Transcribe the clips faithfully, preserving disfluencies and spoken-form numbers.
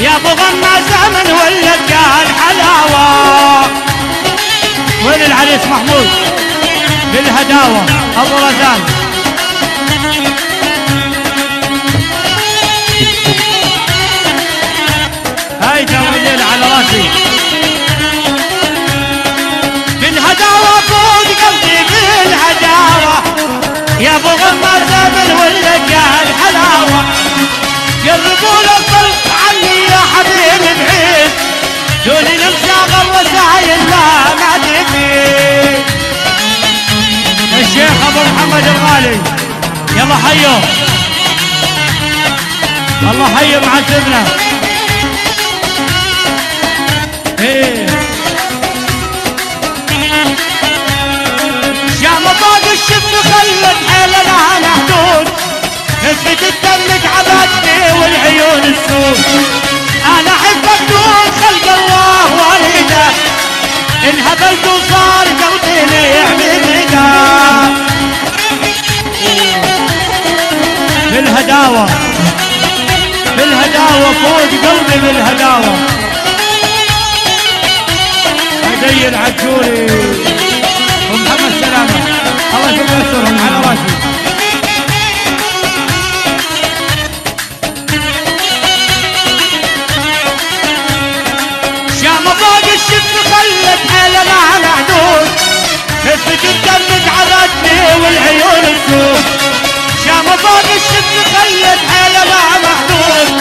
يا ابو غنى زمن ولد كان حلاوه. وين العريس محمود؟ بالهداوه ابو رزان. هيدا وليل على راسي. بالهداوه فوق قلبي بالهداوه. يا ابو غنى زمن ولد كان حلاوه. قربوا للقلب عني يا حبيب بعيد دوني المشاغل وسعي الله ما تفيد. الشيخ ابو محمد الغالي يلا حيوا. الله حي معذبنا. ايه شاه مطاق الشب خلت حيلنا محدود نسبة الدم تعبتني والعيون تسود. انا احبك دون خلق الله والهدى انهبلت وصار قلبي يعمل هدى. بالهداوة بالهداوة فوق قلبي بالهداوة. هدي العجوري ومحمد سلامة الله يسترهم على راسي. نسبة الدم تعبتني والعيون تسود. شام فوق الشمس خلت حيلنا محدود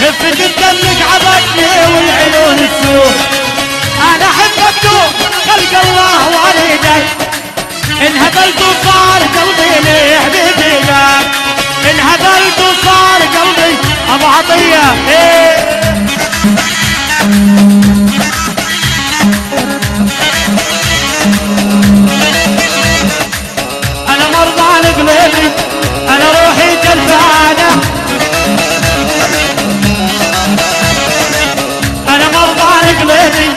نسبة الدم تعبتني والعيون تسود. انا احبك دوم خلق الله والدي انهبلت وصار قلبي حبيبي لك انهبلت وصار قلبي ابو عطيه. ايه أنا روحي جلبانة أنا مرضى لقلبي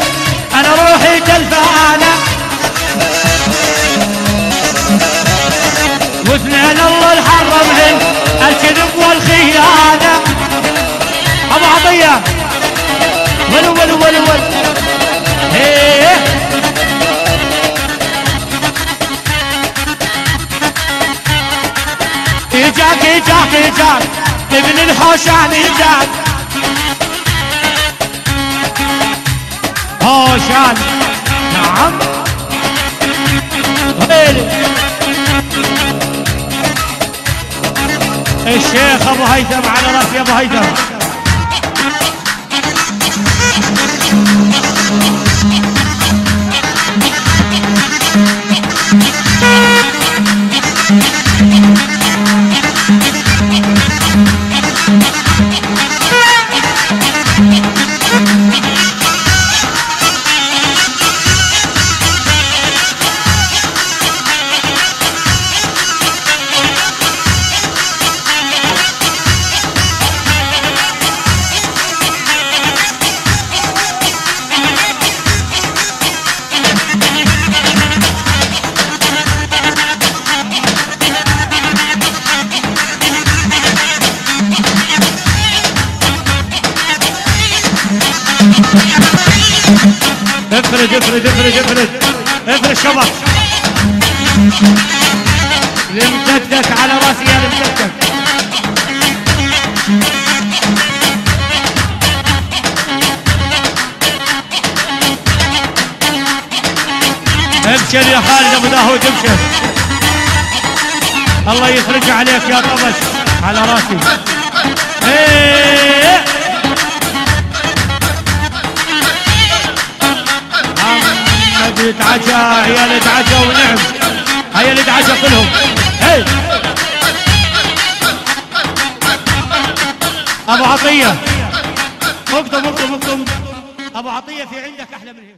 أنا روحي جلبانة وسنين الله الحرم عن الكذب والخيانة. أبو عطية ولو ولو ولو ولو اجاك اجاك اجاك ابن الحوشان اجاك. حوشان نعم غيري. الشيخ ابو هيثم على راسي. ابو هيثم افرد افرد افرد افرد افرد شبك لمددك على راسي يا لمددك. ابشر يا خالد ابو داوود ابشر. الله يفرج عليك يا طبش على راسي. ايه يتعشى عيال يتعشى ونعم عيال يتعشى كلهم. هي ابو عطيه مقطع مقطع مقطع ابو عطيه في عندك احلى من هيك.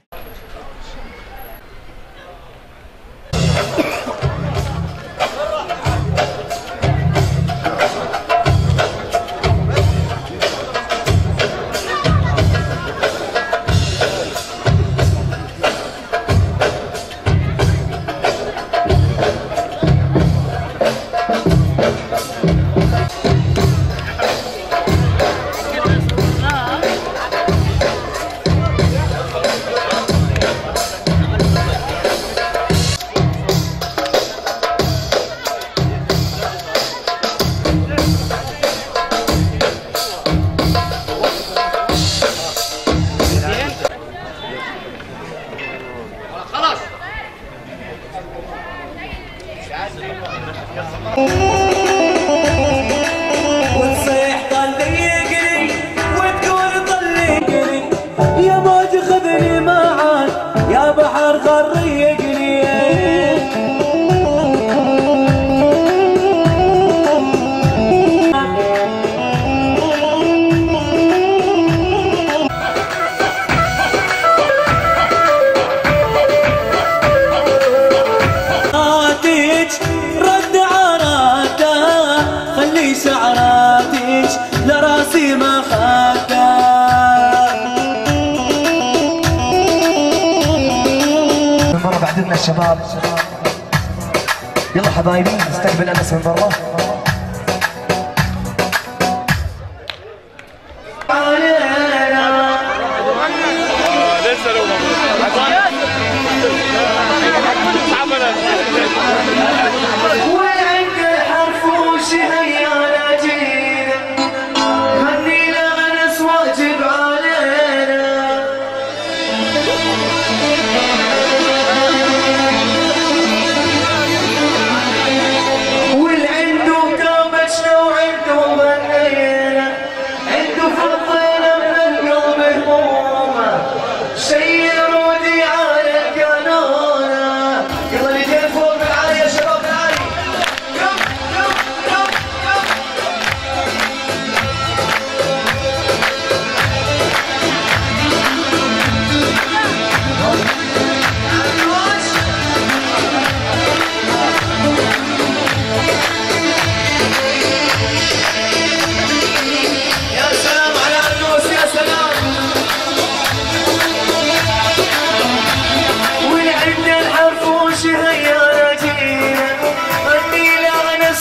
وتصيح طلقني وتقول طلقني يا موج خذني معاك يا بحر غرقني شعراتك لراسي ما خاتا المرة بعدنا الشباب يلا حبايبي نستقبل انس من برا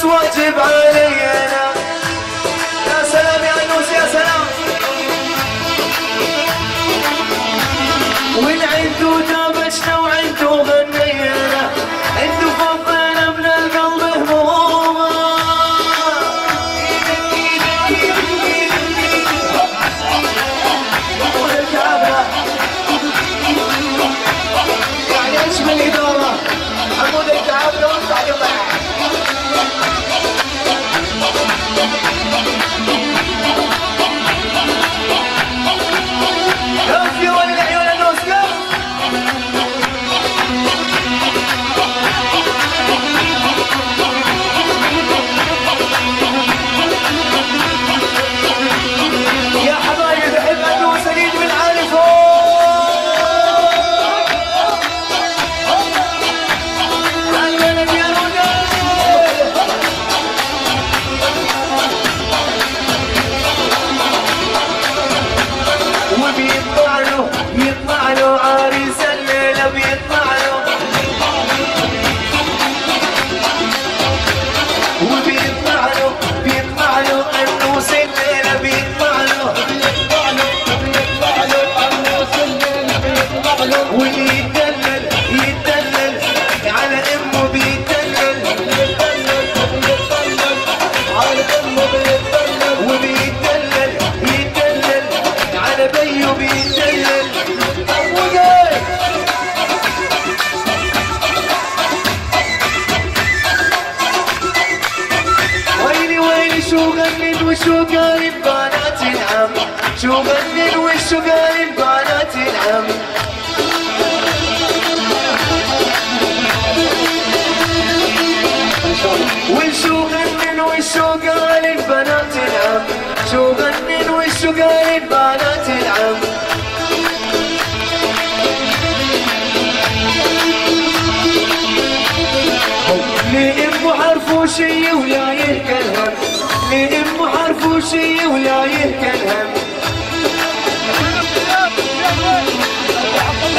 واجب علينا يا سلام يا انوس يا سلام والعندو دابشنا وعندو غنينا عندو فضينا من القلب همومه والكعبه معليش من الاداره محمود الحنيش لو انت على شو قال ببنات العم شو غنن وشو قال ببنات العم وشو غنن وشو قال ببنات العم شو غنن وشو قال ببنات العم حرفوشي ولا يهكلهم، من أمه حرفوشي ولا يهكلهم.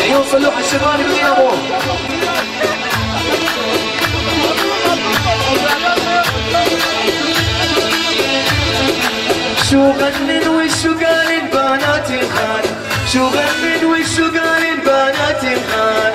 عيون صلوح الشباني من أبوه. شو غنن وشو قال البنات الآن، شو غنن وشو قال البنات الآن.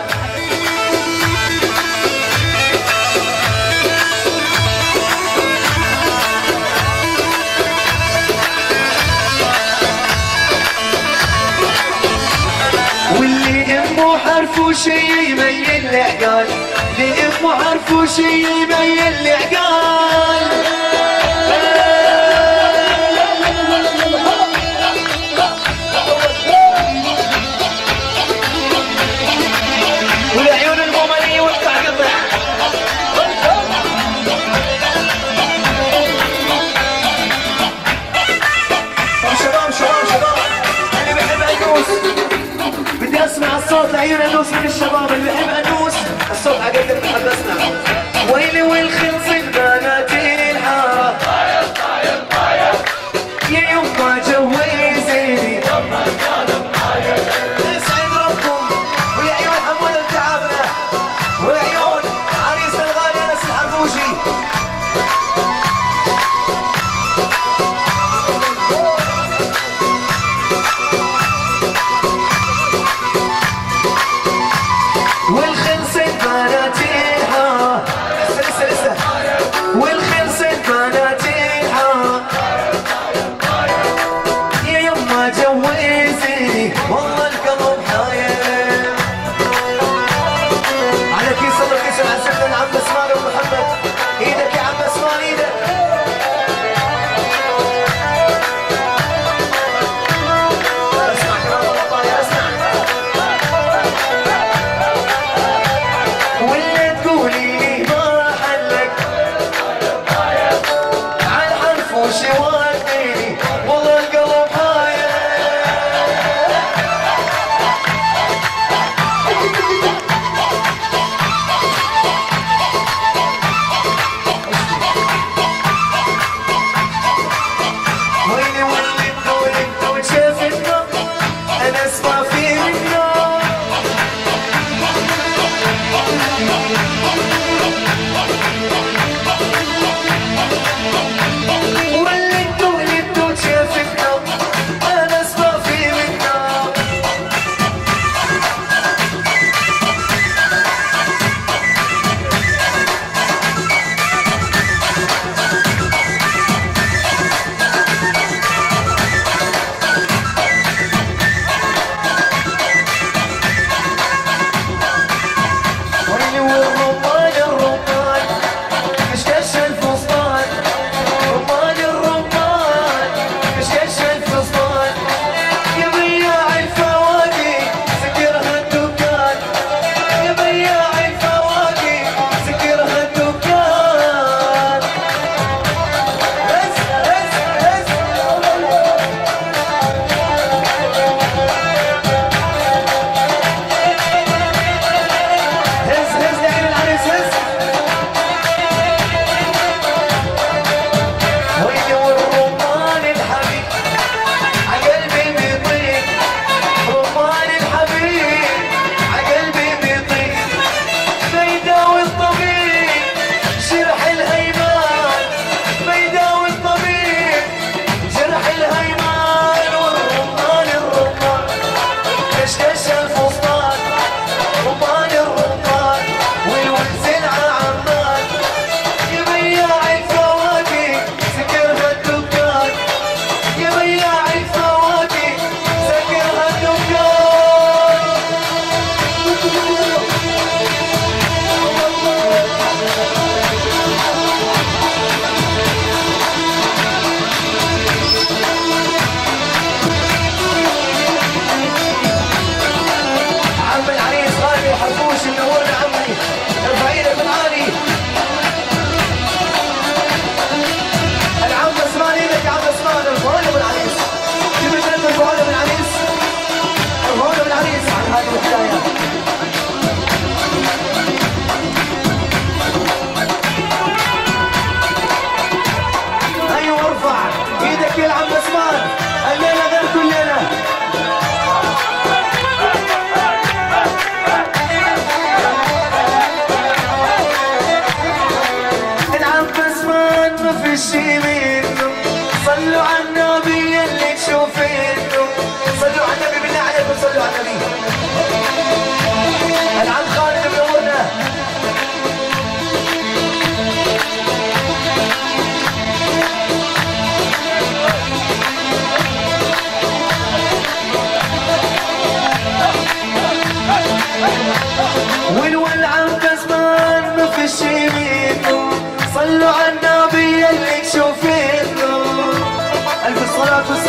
شي يبين العقال، لأمه عرفوا شي يبين العقال. والعيون المؤمنية والقطع قطع. شباب شباب شباب، أنا بحب عيوس. بدي اسمع الصوت لعيون انوس من الشباب اللي بحب انوس، الصوت عقدر تحبسنا. ويلي والخلص البنات الحاره طاير طاير طاير، يا يما جوي زيني لما كان معايا. يسعد ربكم والعيون حمود التعبنا، والعيون عريس الغالي انس الحرفوشي. والخنص البنات الحاره لسه لسه لسه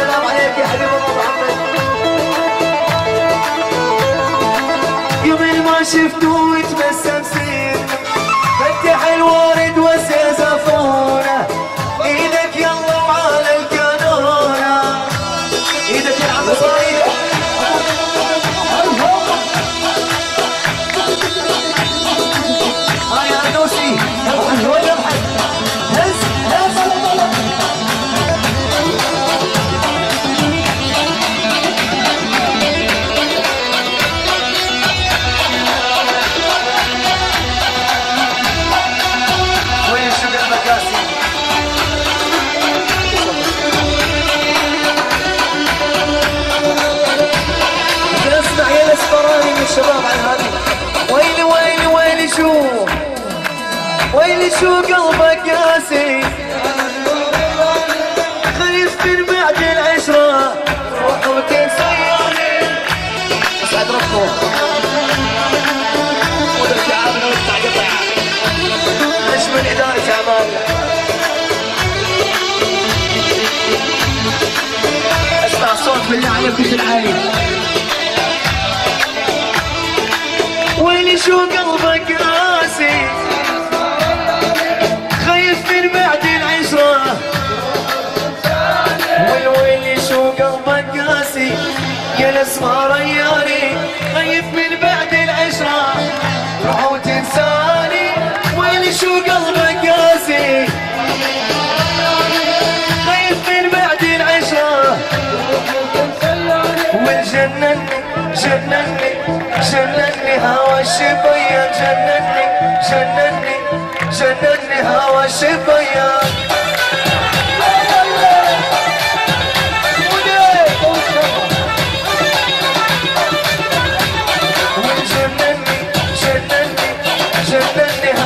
السلام عليك يا حبيبي محمد. يومين ما شفته يتبسم سيد فتح الورد وسيا زفونه، ايدك يلا وعلى الكانونه، ايدك يا عم صايد. هاي عدوسي ولا بحد هز هز الشباب على هذه. ويلي ويلي ويلي شو ويلي شو قلبك قاسي، خليف من بعد العشرة روحوا وتنسيوني. اسعد ربكم والارتعاب نوسع قطع نشمل إدارة أعمال. اسمع صوت بالله عليك وش العين. ويلي شو قلبك قاسي، خايف من بعد العشرة. ويلي ويلي شو قلبك قاسي يا نسمة رياني، خايف من بعد العشرة روح وتنساني. ويلي شو قلبك قاسي، خايف من بعد العشرة. والجنة جنني جنني هوا الشفيان، جنني جنني جنني هوا الشفيان. جنني جنني جنني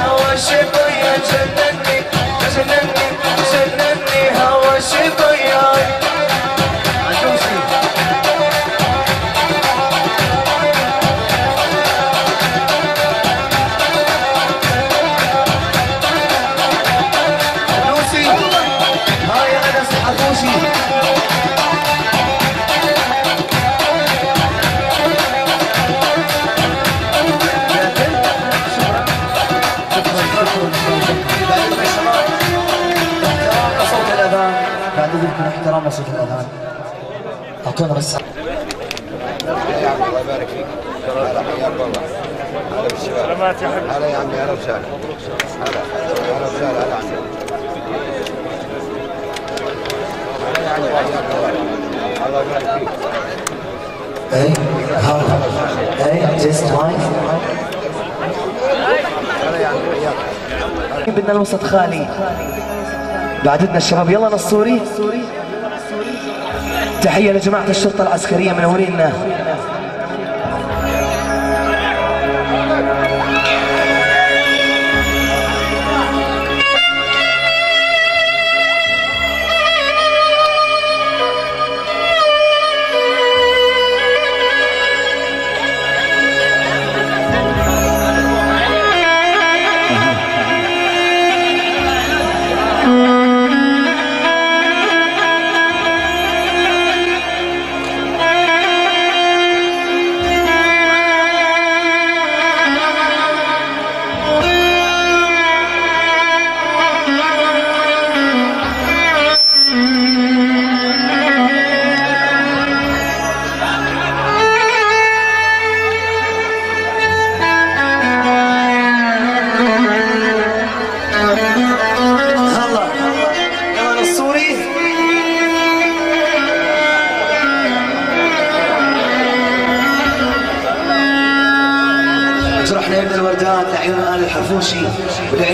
هوا الشفيان، جنني جنني جنني هوا الشفيان. احترام صوت الاذان. اعطونا بس الله يبارك فيك. هلا حياك الله. هلا بالشباب. هلا يا عمي. هلا وسهلا. هلا هلا وسهلا. هلا عمي. هلا يا عمي حياك الله. الله يبارك فيك. اي هلا اي جست لايف. هلا يا عمي حياك الله. بدنا نوصل خالي. بعددنا الشباب يلا للصوري. تحية لجماعة الشرطة العسكرية منورينا.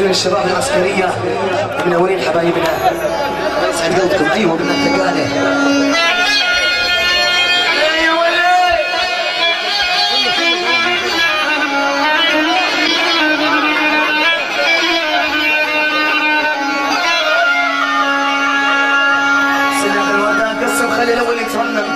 الشباب العسكرية منورين حبايبنا. يسعد قلبكم. ايوه قلنا الثقالة. سلام الوداع قسم خلي الاول يترنم.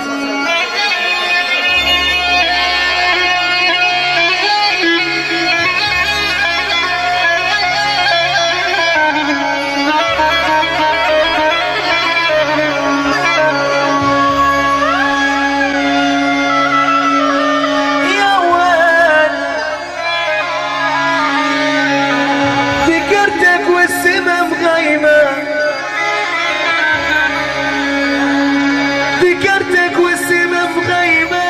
افتكرتك والسما في غيمة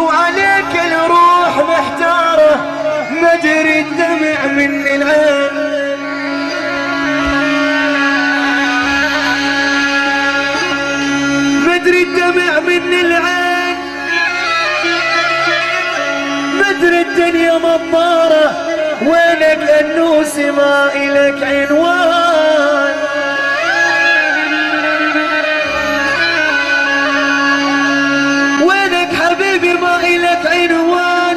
وعليك الروح محتارة ما جري الدمع من العين ما جري الدمع من العين ما جري الدنيا مطارة وينك أنوس ما إلك عنوان وينك حبيبي ما إلك عنوان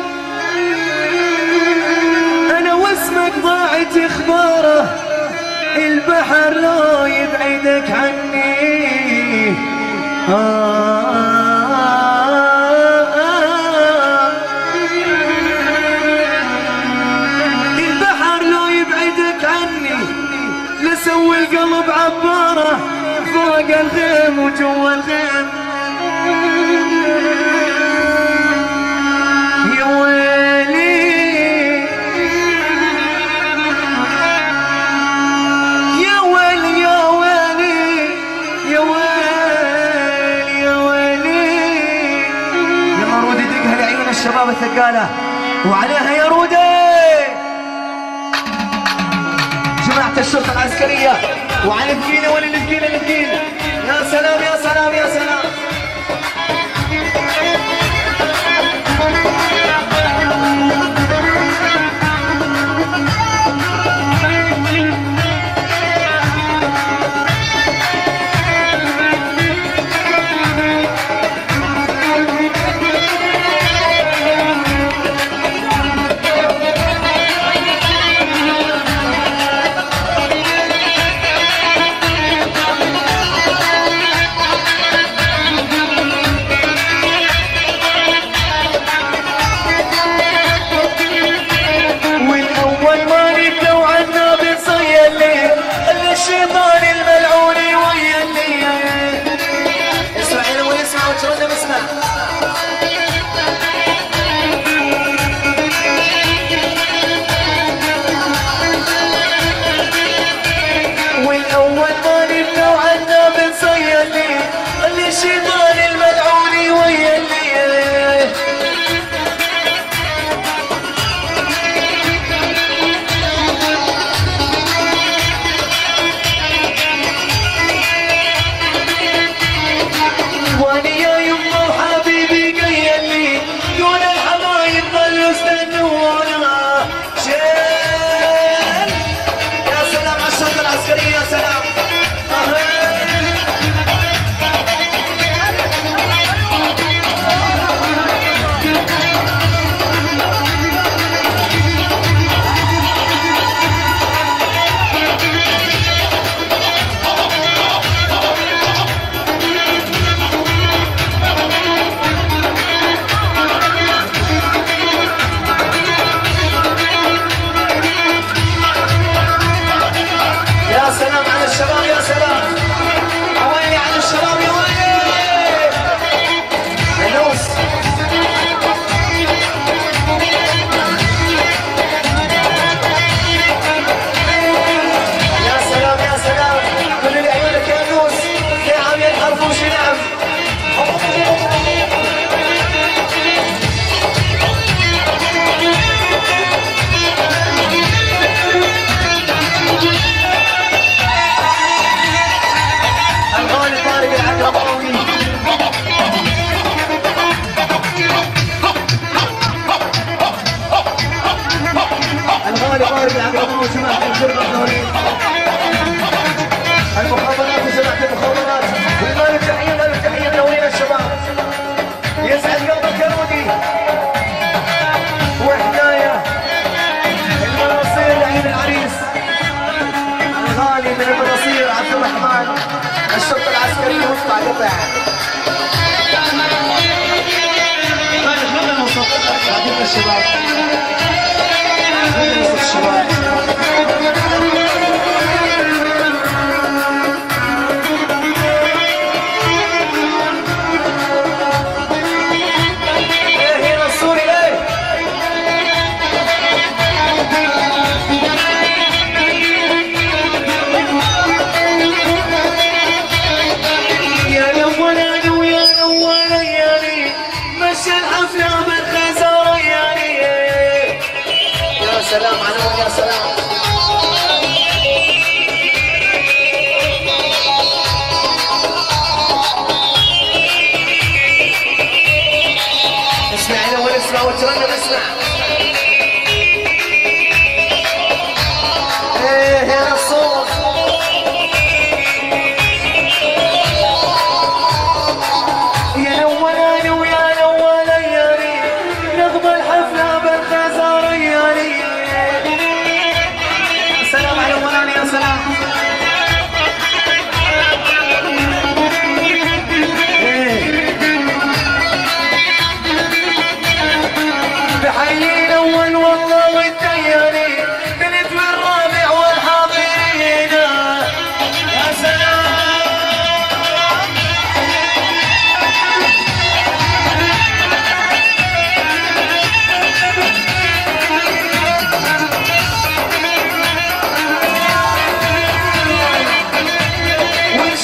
أنا واسمك ضاعت إخباره البحر لا يبعدك عني آه سوي القلب عباره فوق الغيم وجوا الغيم يا ويلي يا ويلي يا ويلي يا ويلي يا ويلي يا رودي دقها لعيون الشباب الثقاله وعليها يا رودي جماعة الشرطة العسكرية وعلى الثقيلة ولا الثقيلة الثقيلة يا سلام يا سلام يا سلام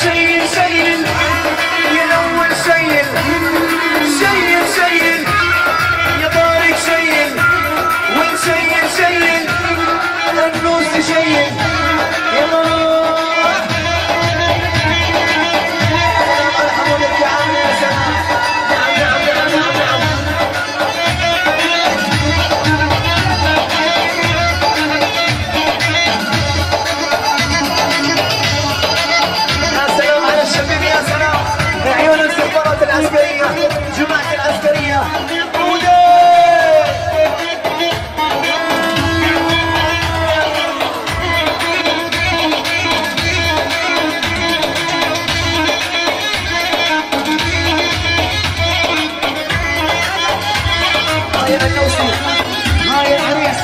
سيد سيد يا الأول سيد سيد سيد يا طارق سيد وين سيد سيد الفلوس تشيد يا مروان ارحموا لك يا عم الحسن. نعم نعم نعم نعم نعم جماعة العسكرية أولى هاي النوسي هاي العريس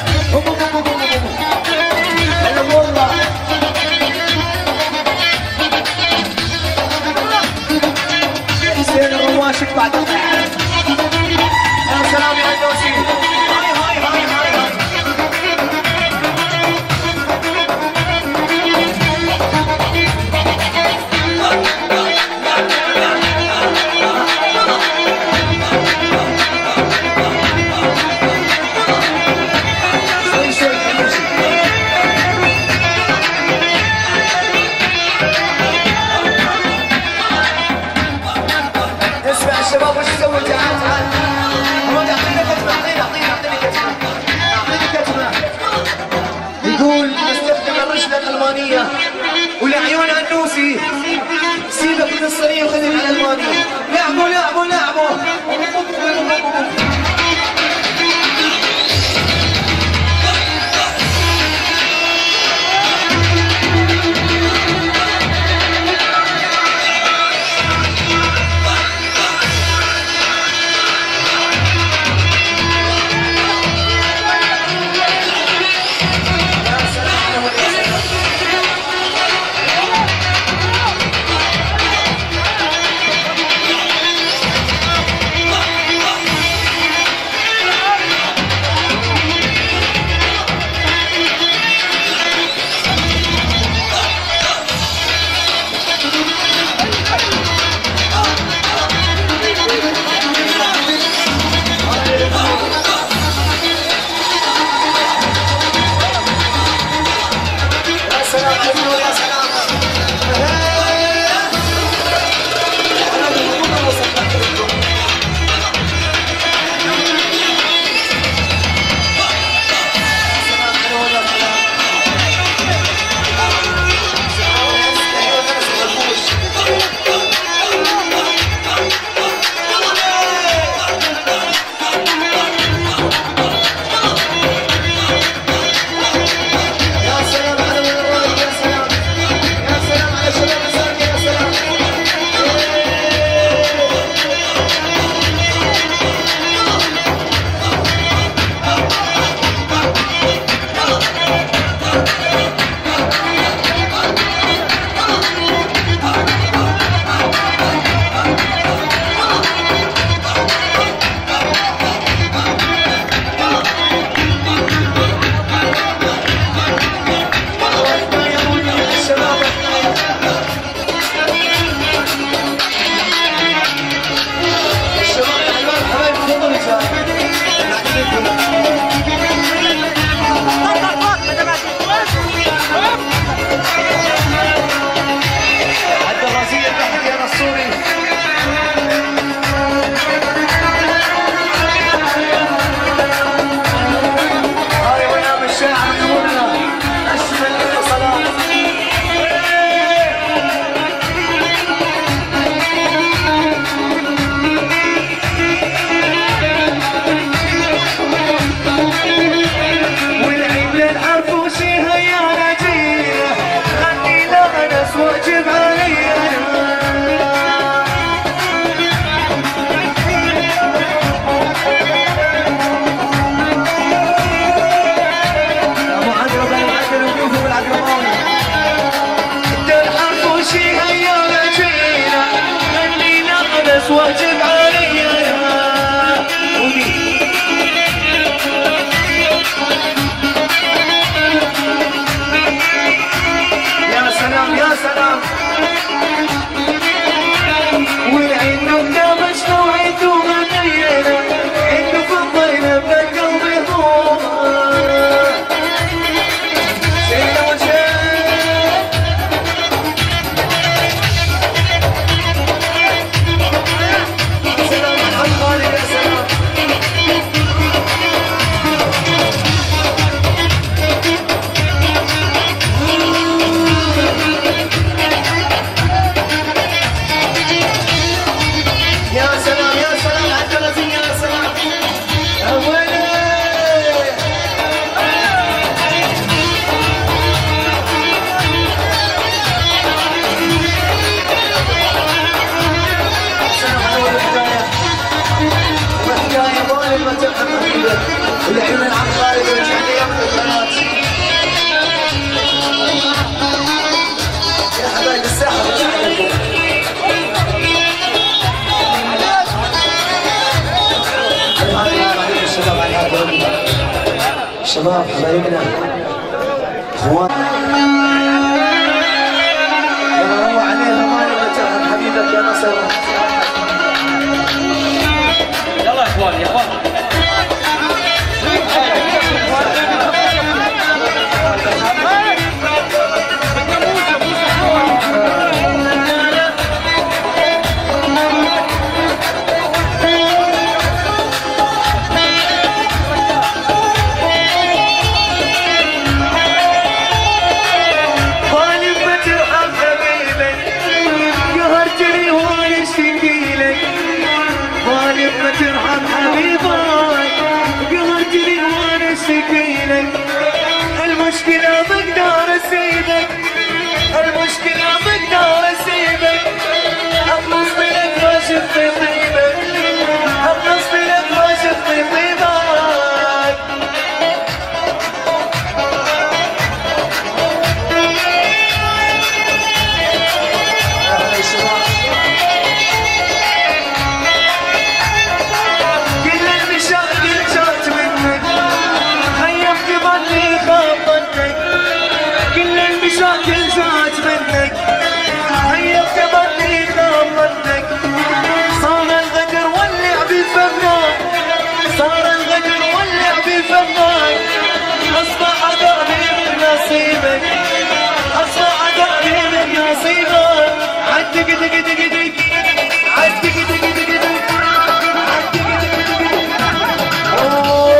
شك بعد السلام يا النوسي. هاي هاي هاي هاي هاي شباب وش تسوي؟ تعال تعال محمود اعطينا كتمه اعطينا اعطينا اعطينا كتمه اعطينا كتمه. يقول نستخدم الرشدة الألمانية ولعيون النوسي سيبك من الصينية وخلينا الألمانية. لعبوا لعبوا لعبوا يا سلام يا سلام اللي حمل عطاري ورجع لي ياخذ البنات. يا حبايب الساحه رجعت لكم. السلام عليكم الشباب، على حضوركم شباب حبايبنا اخوان. يلا روح عليها مالك وترحم حبيبك يا نصر. المشكلة بقدر اسيبك، المشكلة بقدر اسيبك، اخلص منك ما شفت طيبك، اخلص منك ما شفت طيبك. كل المشاكل جات منك، خيبت ظني خاطرتك، كل المشاكل جات منك، خيبت ظني خاطرتك. صار الغدر واللعب بفمك، صار الغدر واللعب بفمك، اصبح عذابي من نصيبك، اصبح عذابي من نصيبك. عدك دق دق دق، عدك دق دق دق، عدك دق دق دق. أوه.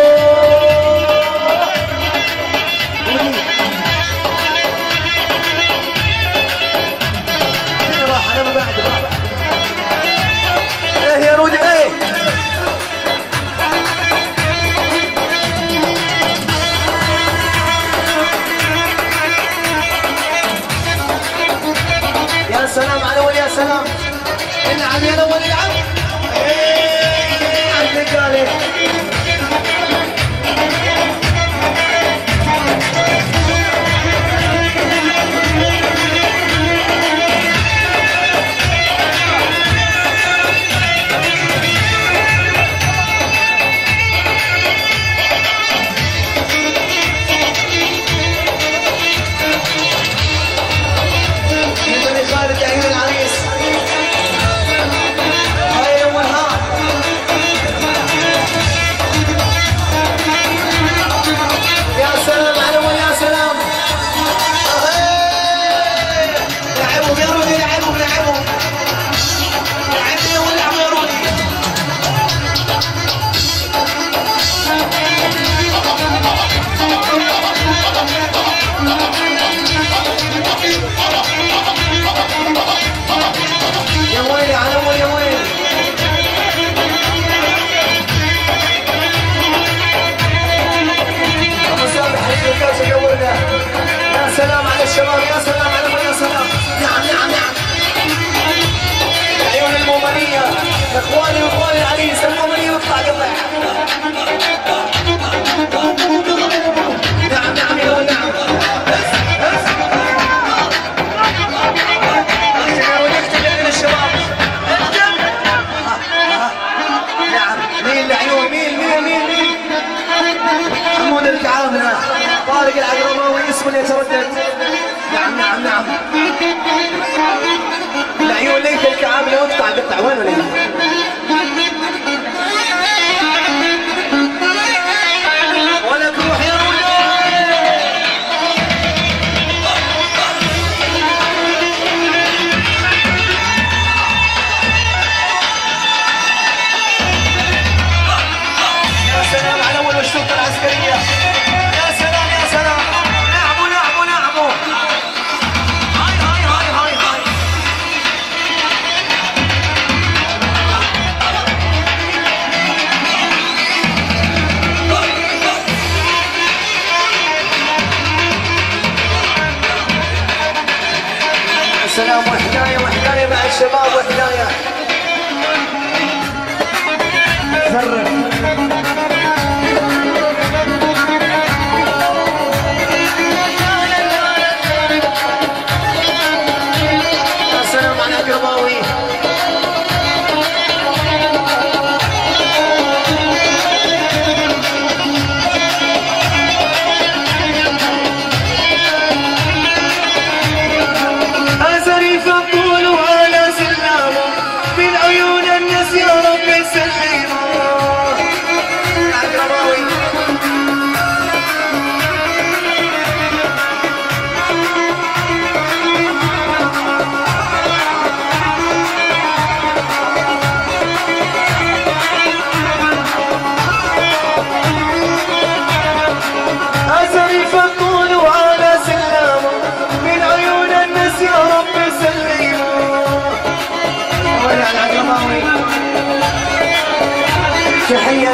شنو راح انا بعد بعد؟ ايه يا رودي ايه؟ يا سلام على ولي، يا سلام. انعم يا الاول انعم. ايه عندك عليك. سلام على الشباب، يا سلام على من، يا سلام. نعم نعم نعم. العيون المؤمنية، اخواني واخواني العريس المؤمنية واقطع قطع. نعم نعم يا ولد نعم. نرجع ونختم عند الشباب. نختم. نعم مين العيون؟ مين مين مين مين؟ محمود الحنيش. طارق العقرباوي اسمه اللي يتردد. نعم نعم نعم. العيون ليث الكعابلي اقطع قطع. وين ولا ولك روح يا رولي. يا سلام على اول الشرطه العسكريه. سلام وحداية وحداية مع الشباب وحداية. ثرب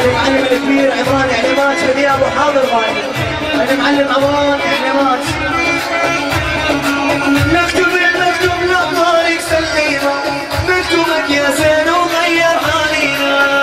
المعلم الكبير عمران إعلماج بديابه حاضر غايب، المعلم عمران إعلماج. نكتب نكتب لأطفالك سليمة، نكتبك يا زين وغير حالينا.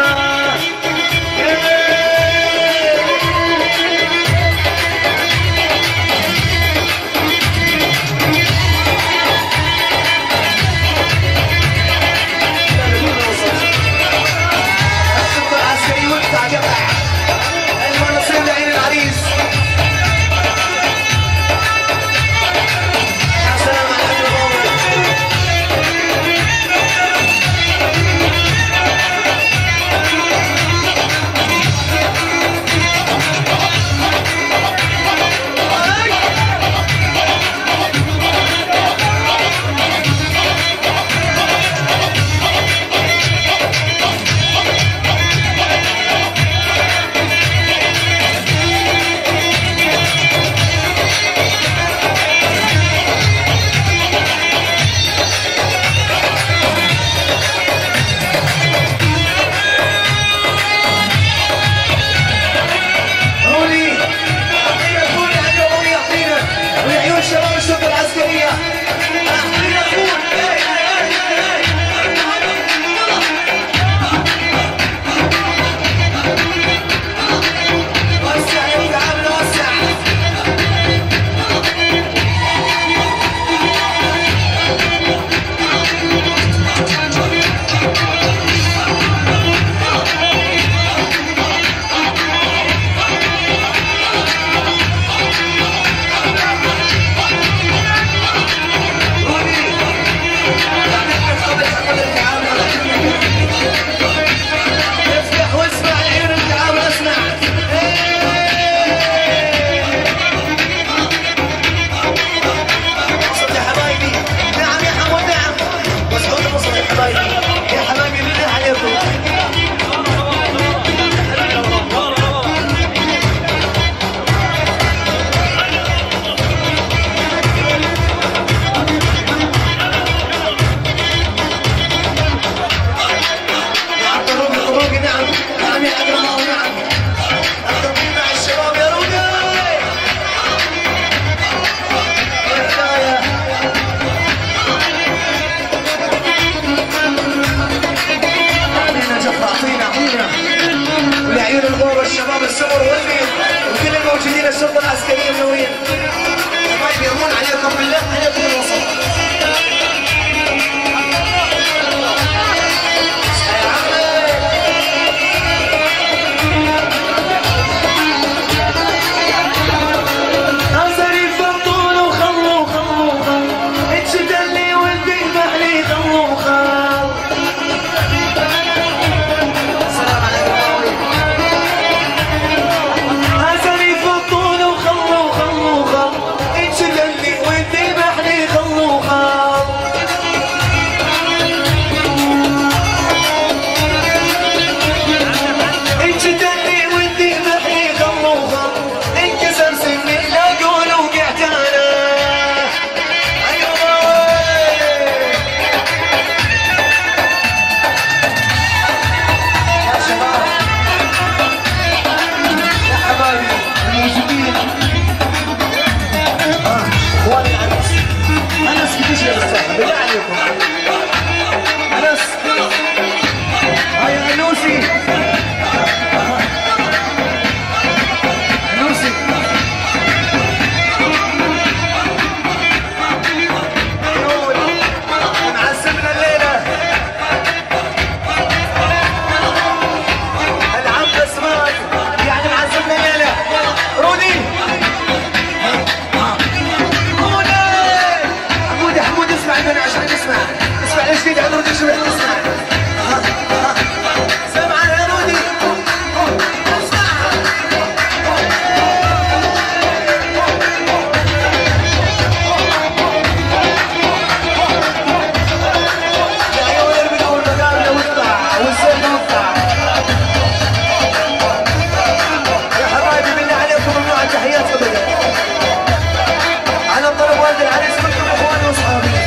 على طلب والد العريس منكم اخواني واصحابي،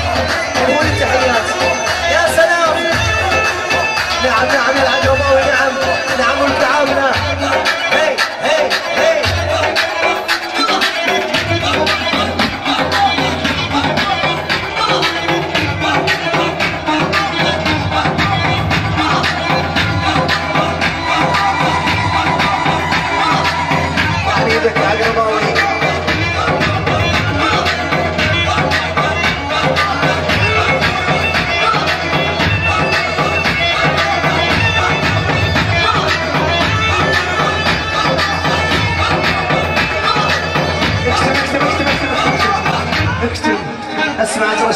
مو التحيات. يا سلام.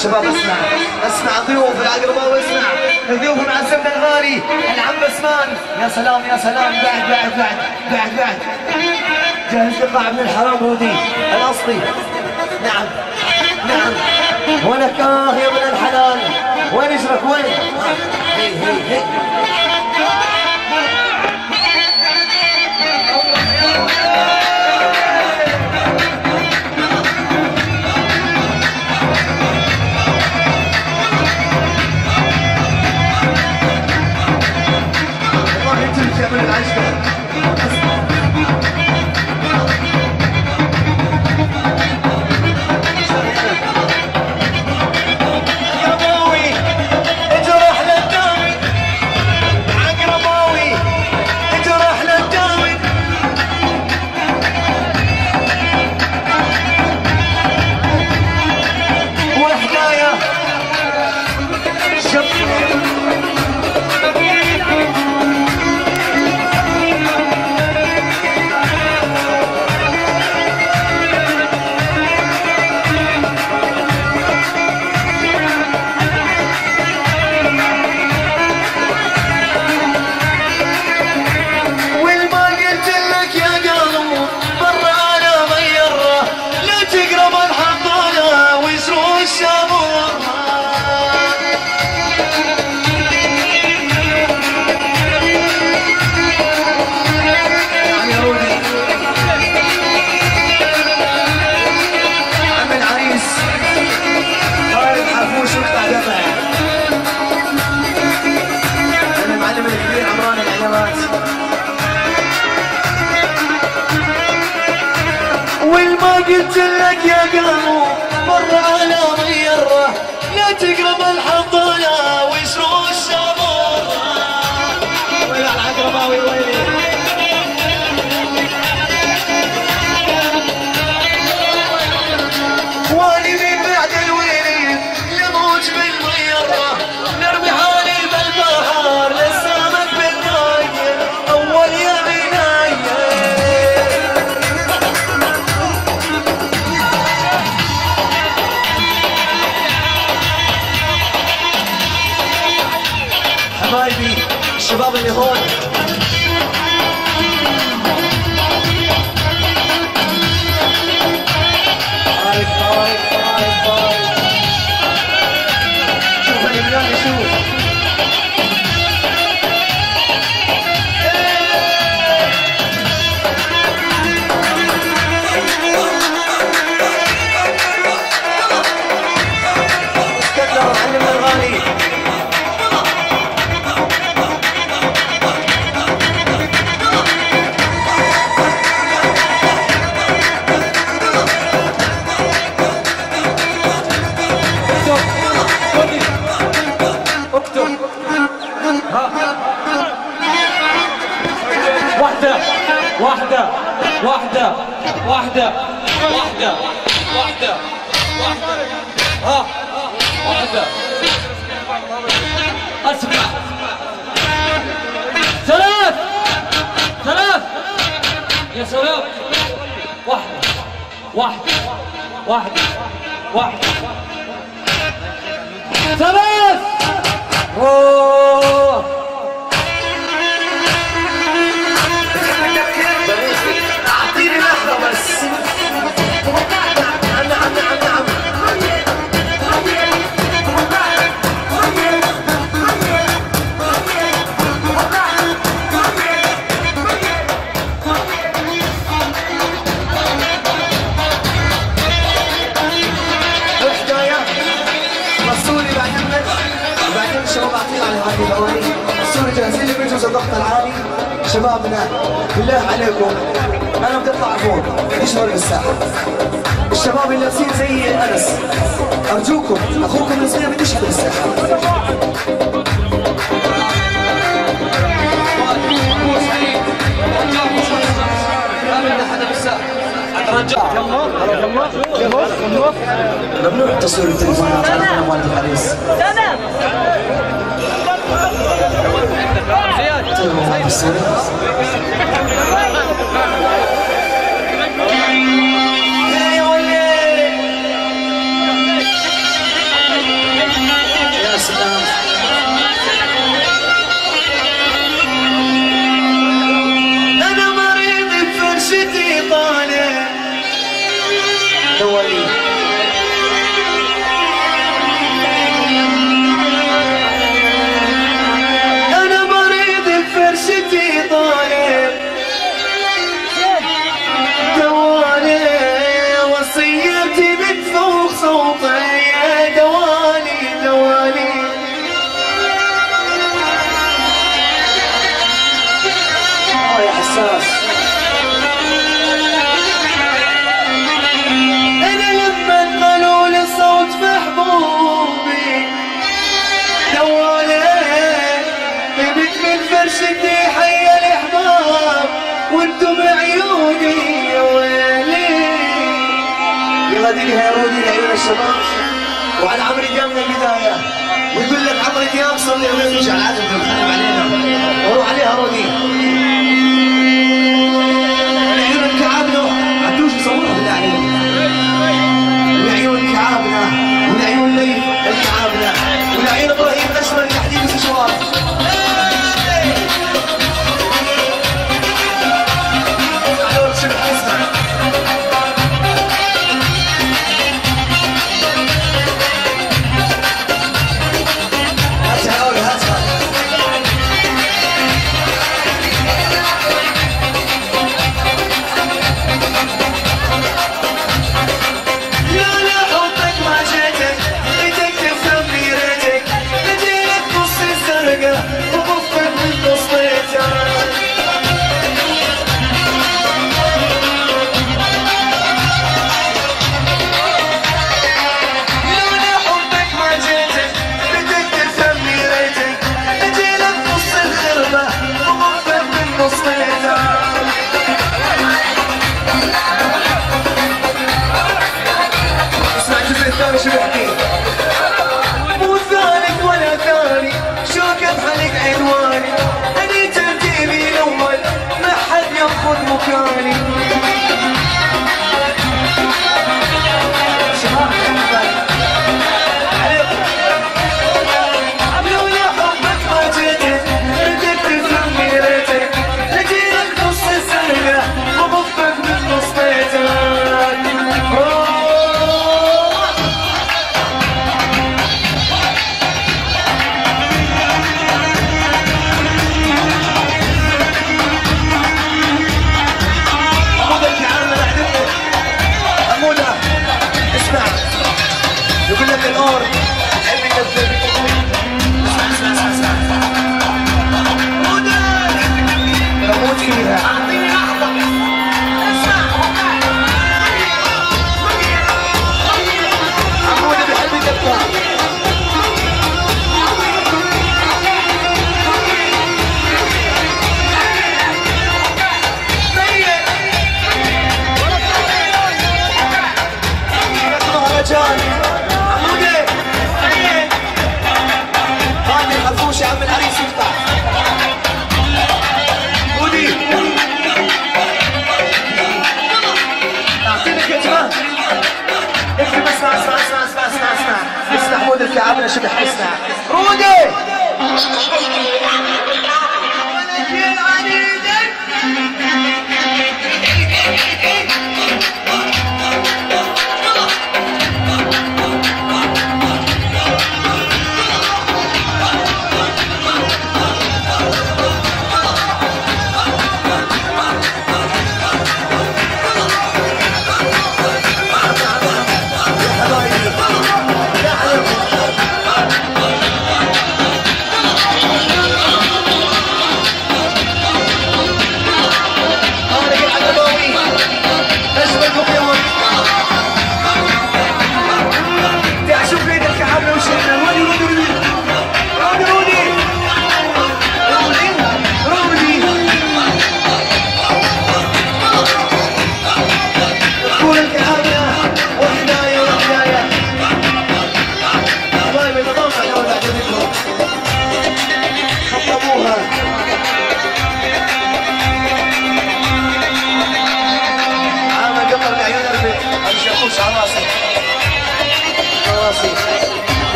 الشباب اسمع اسمع ضيوف العقرباوي، اسمع ضيوفهم عزمنا الغالي العم عثمان. يا سلام يا سلام، بعد بعد بعد بعد بعد جهز القاعة من الحرام ودي الاصلي. نعم نعم ولك اه يا ابن الحلال، وين اجرك وين؟ هي هي هي قلت لك يا قلبو مره على غيره لا تقرب الحضانه ويسروا الشباب. ويا العقرباوي ويلي واني من بعد الويلي لموج بالغيره نرمي حالي بالبحر للسمك بالطاير اول يا الشباب اللي هون. باي باي باي باي. شوف اللي بلادي شوف. اسكتنا وعلمنا الغالي. واحدة واحدة واحدة واحدة واحدة واحدة ها واحدة. أسمع ثلاث ثلاث يا سلام. واحدة واحدة واحدة واحدة ثلاث. أوه شبابنا بالله عليكم انا بقطع فوق اشعر بالساحه. الشباب اللي لابسين زي انس ارجوكم اخوكم الصغير بدي يشعر بالساحه. ممنوع التصوير بالتليفونات على قناه والد الحريص. اغانيها يا ودي لعيون الشباب وعلى عمرو دياب من البدايه، ويقول لك عمرو دياب صار لي وينج على العاده بتتكلم علينا وروح عليها رودي. لعيون كعابنا عدوش يصورها بالله عليهم. لعيون كعابنا ولعيون لي الكعابنا ولعيون ابراهيم نشمل تحديد الشباب.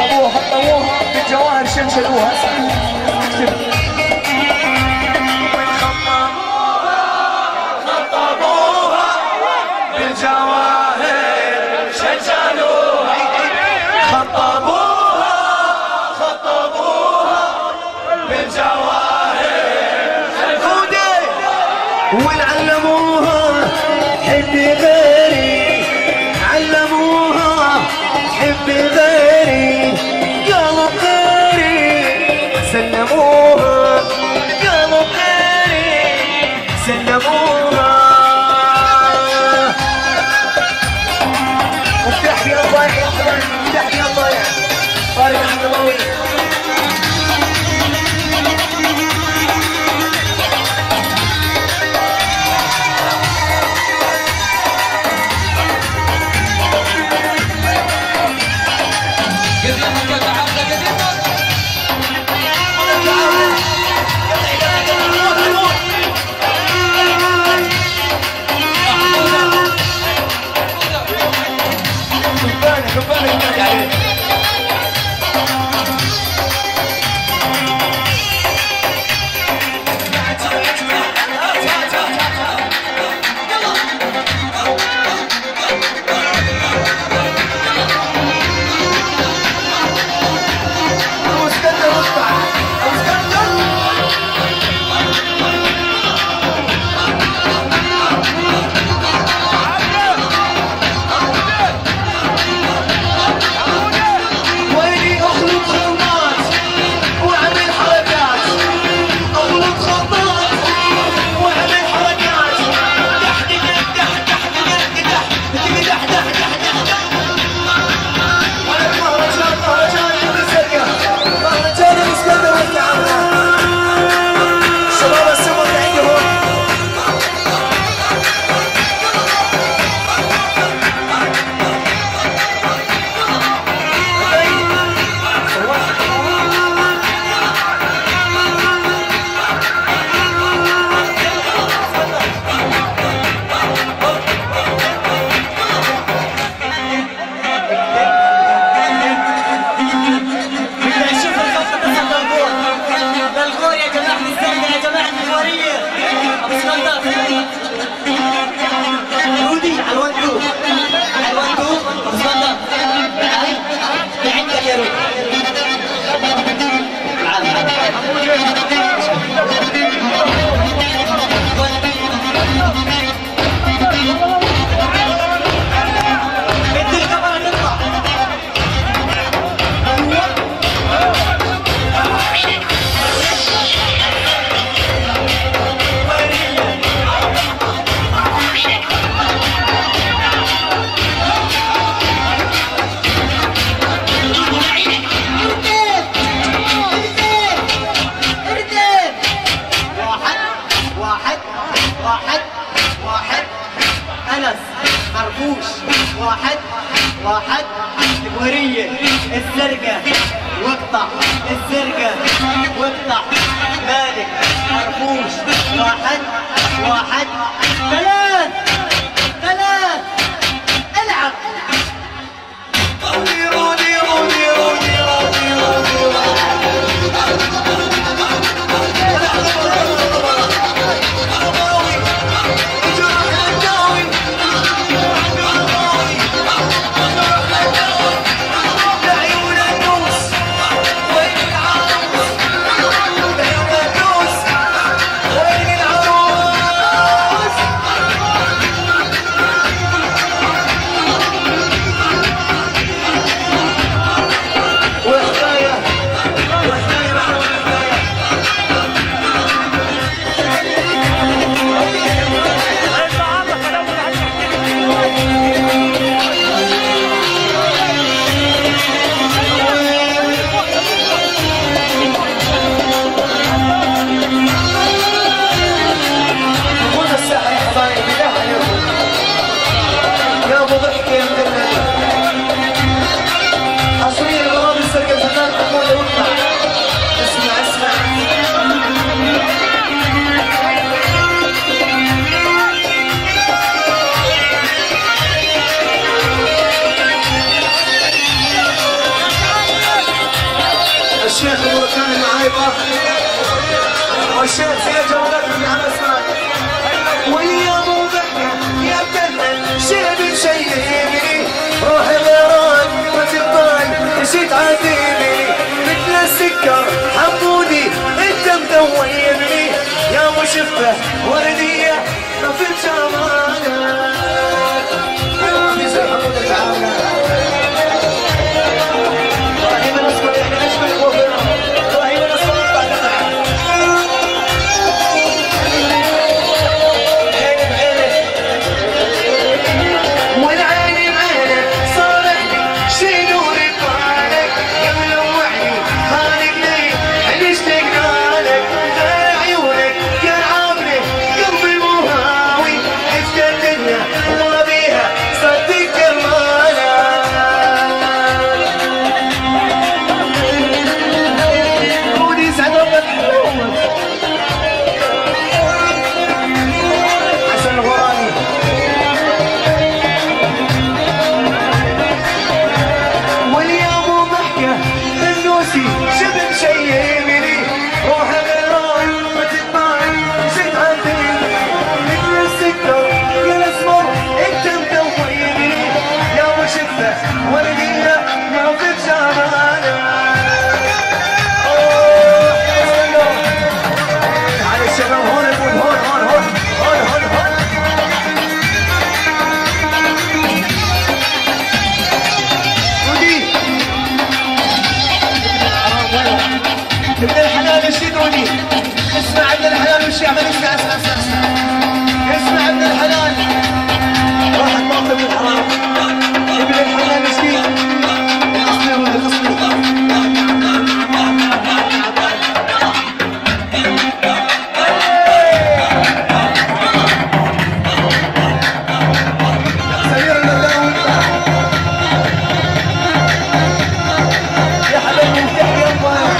حطوها حطوها شالوها خطبوها خطبوها بالجواهر شجلوها خطبوها خطبوها بالجواهر الهدى ونعلموها حبي غيري علموها حبي غيري قالوا غيري سلموها قالوا غيري سلموها افتح يا ضيع افتح يا ضيع طارق الحضراوي وشفه ورديه في جمالك يا في زي محمود الحنيش. اسمع عبد الحلال وش يعمل. اسمع اسمع اسمع اسمع اسمع عبد الحلال راح تطاطم الحرام. ابن الحلال مسكين القصير ولا القصير سمير النداوي يا حبيبي تحيا الله.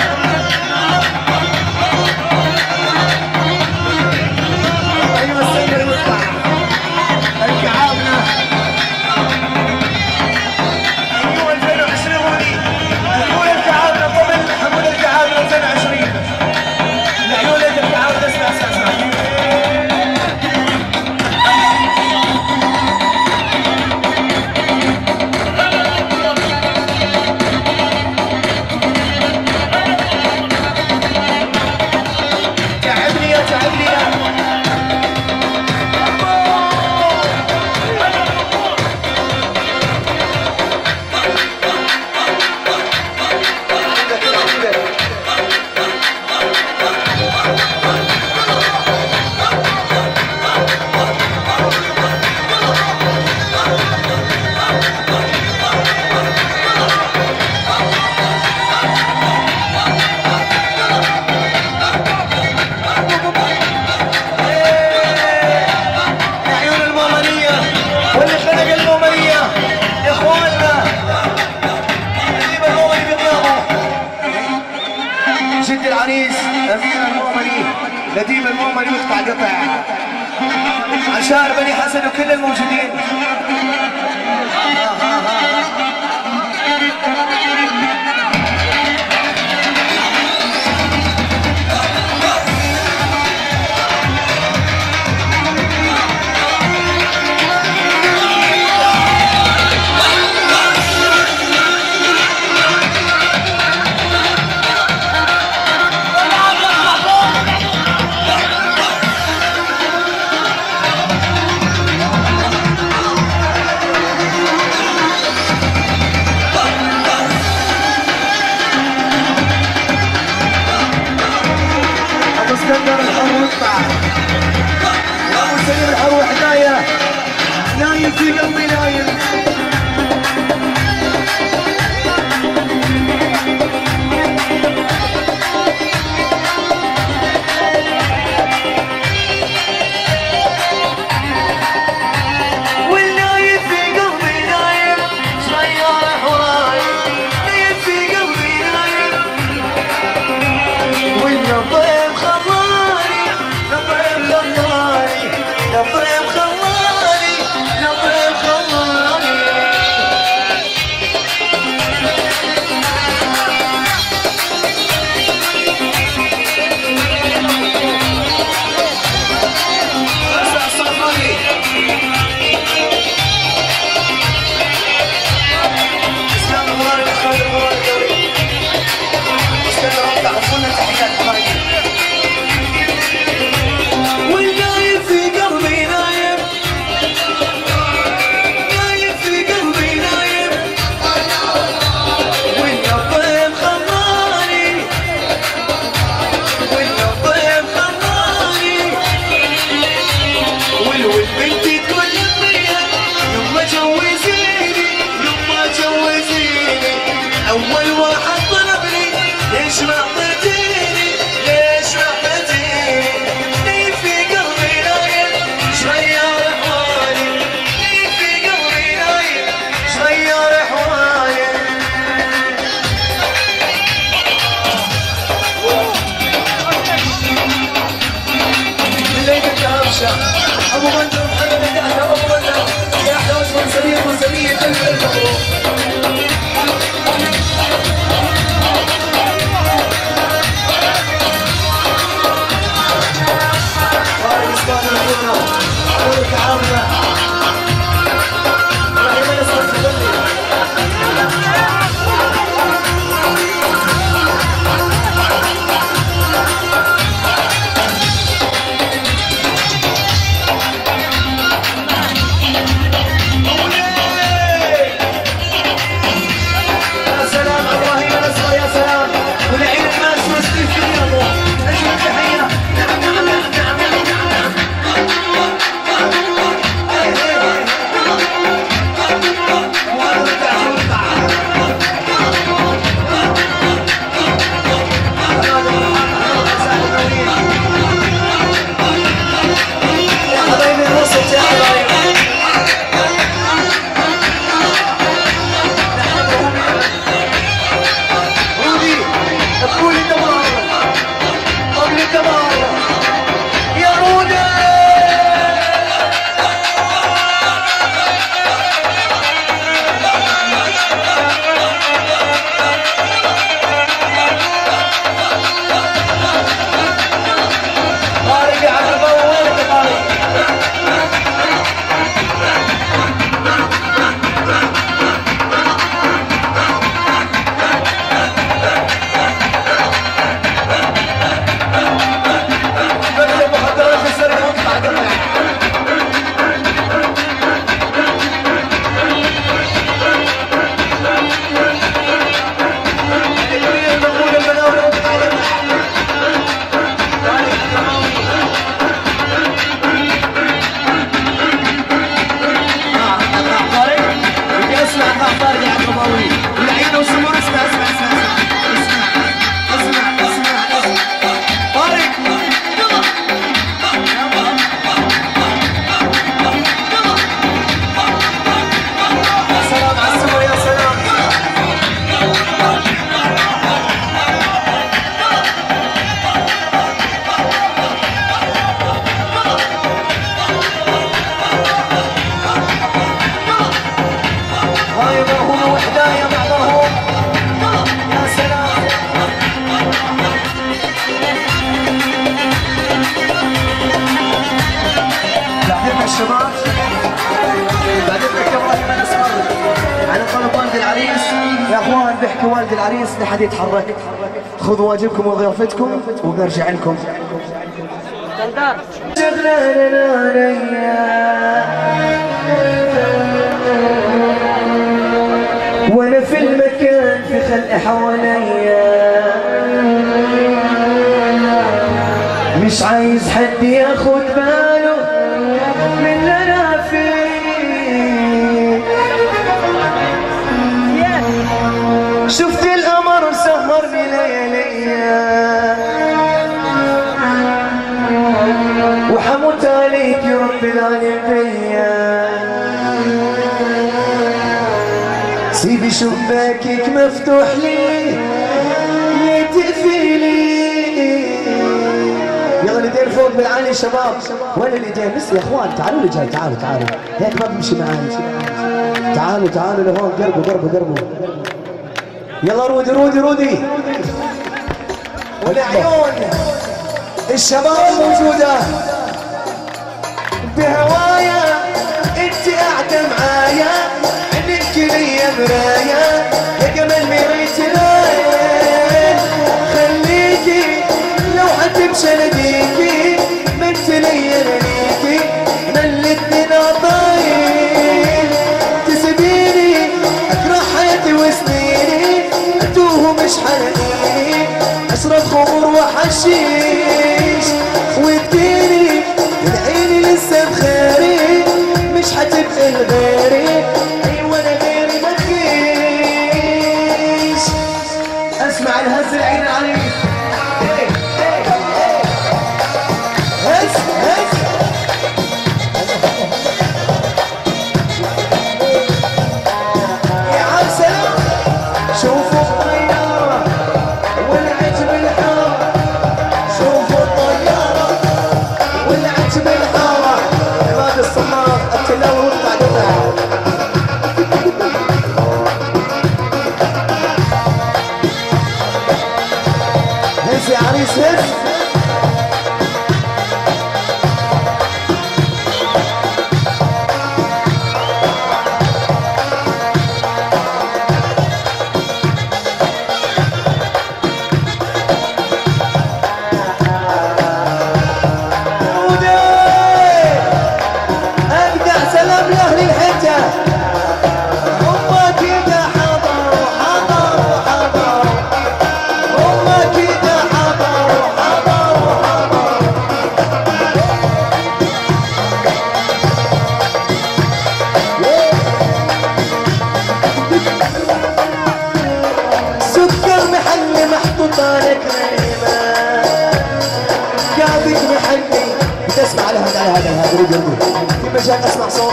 نديم المؤمن يقطع قطع عشار بني حسن وكل الموجودين. ابو منجم حلم الدهر ابو منجم يا حوش منسبيه منسبيه تلف الفخور. والد العريس لحد يتحرك، خذوا واجبكم وظيفتكم وبنرجع لكم. وانا في المكان في خلق حواليا، مش عايز حد ياخد باله من اللي انا فيه. شفت القمر سهرني لياليا، وحموت عليك يا رب العالمين بيا. سيبي شباكك مفتوح لي يتقفلي. يلا الايدين فوق بالعالي شباب، ولا الايدين بس يا اخوان. تعالوا لي جاي، تعالوا تعالوا هيك ما بمشي معاي. تعالوا تعالوا لهون، قربوا قربوا قربوا. يلا رودي رودي رودي والعيون الشباب موجودة بهوايا، انت قاعدة معايا عينك ليا مرايا يا جمال مراية العين. خليكي لو حد مشى ناديكي ما انت ليا مليكي، احنا الاتنين قطايين. تسيبيني اكره حياتي وسنيني اتوه مش حنانيني، اشرب خمور وحشيش واديني من عيني لسه بخيري، مش هتبقي لغيري. ايوه انا غيري ما تجيش. اسمع الهز العين العريس، هز هز شوفوا الطيارة والعتب الحارة. حلو جدا. في مشاكل اسمع صوت.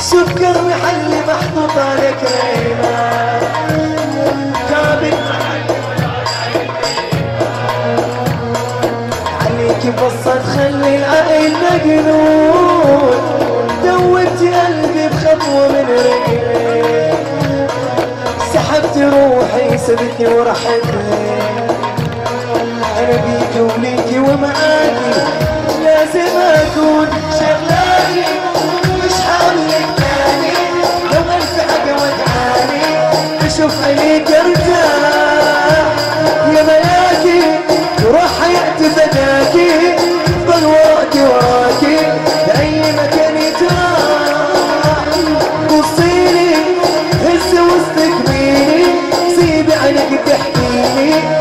سكر محل محطوط على كريمه. كابت محل عليكي بصت خلي العقل مجنون. دوبتي قلبي بخطوه من رجلي. سحبتي روحي سبتني ورحت لي. أنا بيكي وليكي ومعاكي لازم أكون شغلاني مش هقولك تاني لو ألف حاجة وجعاني أشوف عينيك أرتاح يا ملاكي روحي يأتي فداكي ضل وراكي وراكي لأي مكان يتراح بصيلي هزي وسطك ميلي سيبي عينيك تحكيلي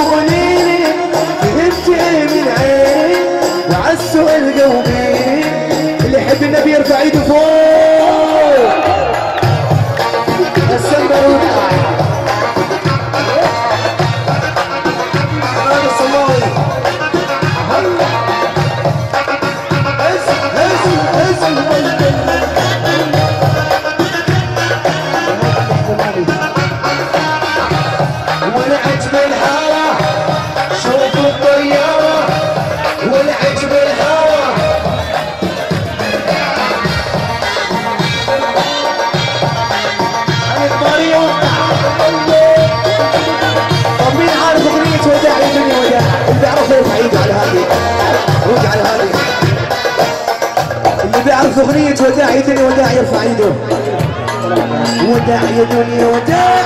وقوليلي فهمت ايه من عيني وعلى السؤال جاوبيني اللي يحب النبي يرفع ايده فوق السلمى رودع عماد الصلاوي هزم هزم هزم هزم أغنية وداع يا دنيا وداع يرفع ايده وداع يا دنيا وداع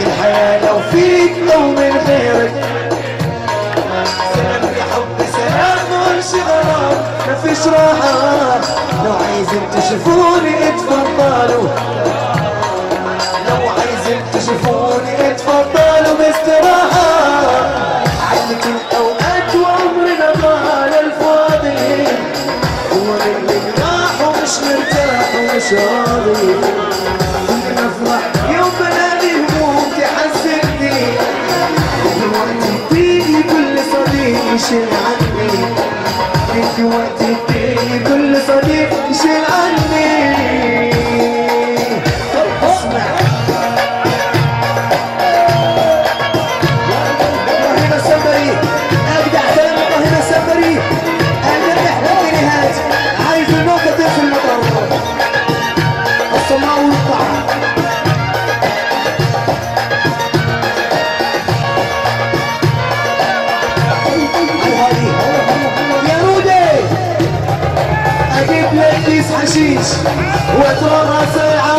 الحياة لو فيك لو من غيرك سلام يا حب سلام وانشغال مفيش راحة لو عايزين تشوفوني اتفضلوا لو عايزين تشوفوني اتفضلوا باستراحة عندك الأوقات وعمرنا ضاع على الفاضي مش مرتاح ومش راضي كل ما افرح يوم بلاقي هموم تحسسني دلوقتي بتيجي كل صديق يشيل عني دلوقتي بتيجي كل صديق يشيل عني طب اسمع هنا السفري اجدع كلامك هنا السفري انا محتاج نهاية عايز النقطة في المطار الصناعة والطعام يا نودي أجيب لك كيس حشيش وأترى ساعة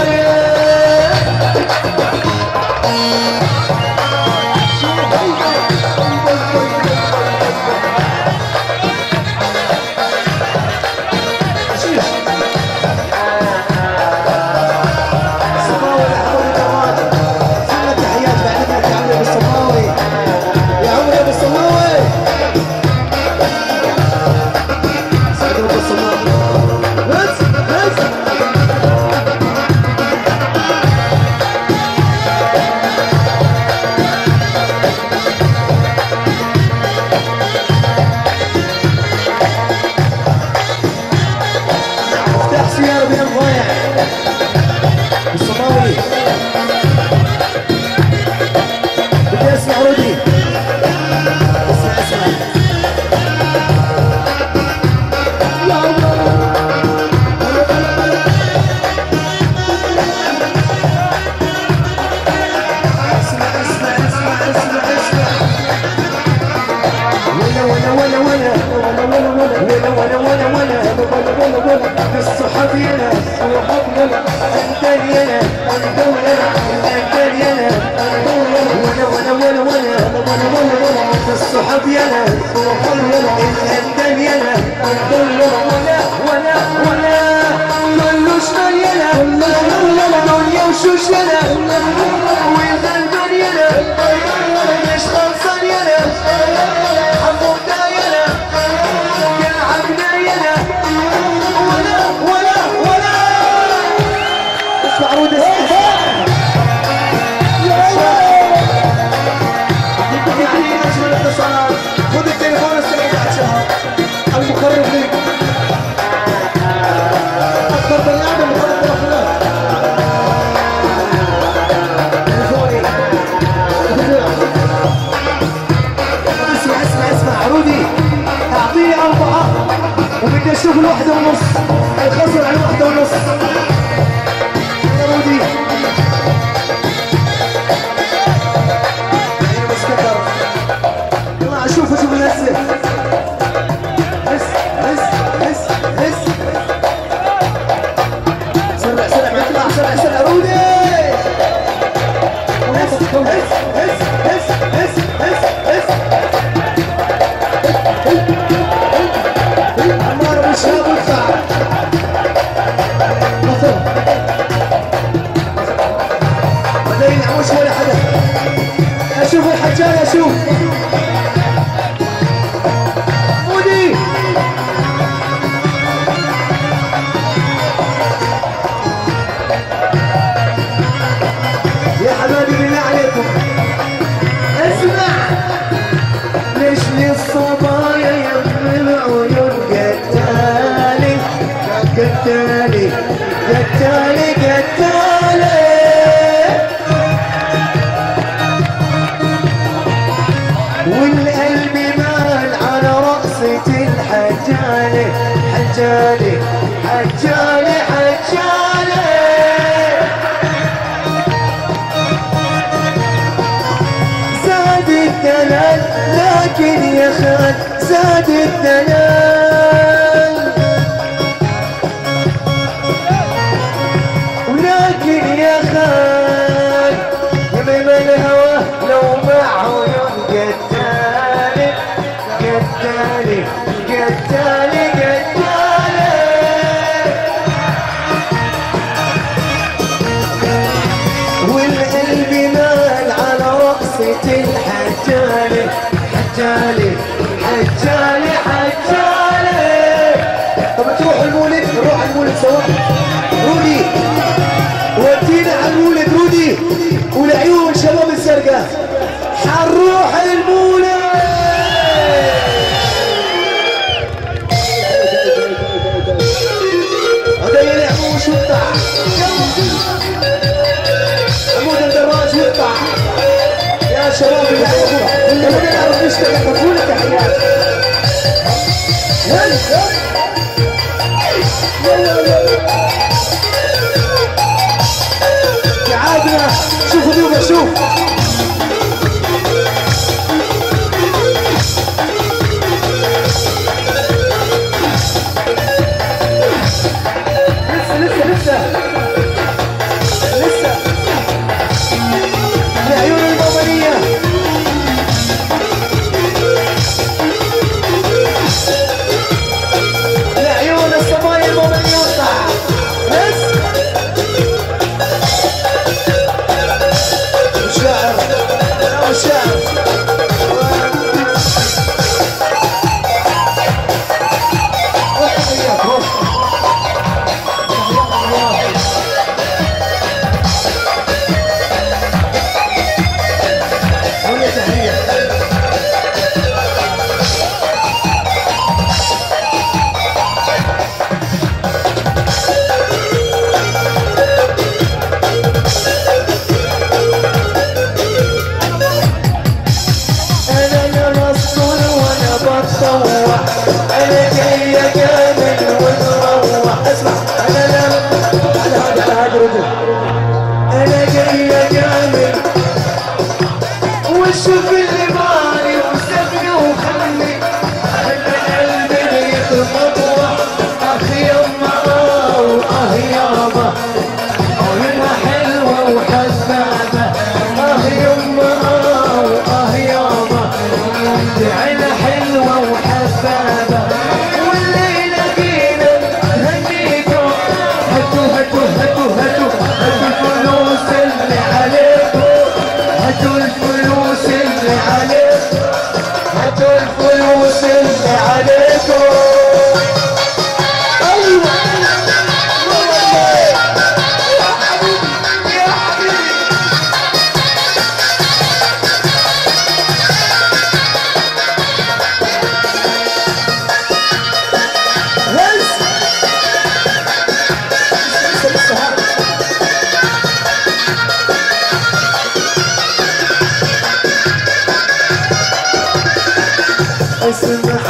شوف الواحدة ونص الخسر على الواحدة ونص اسمع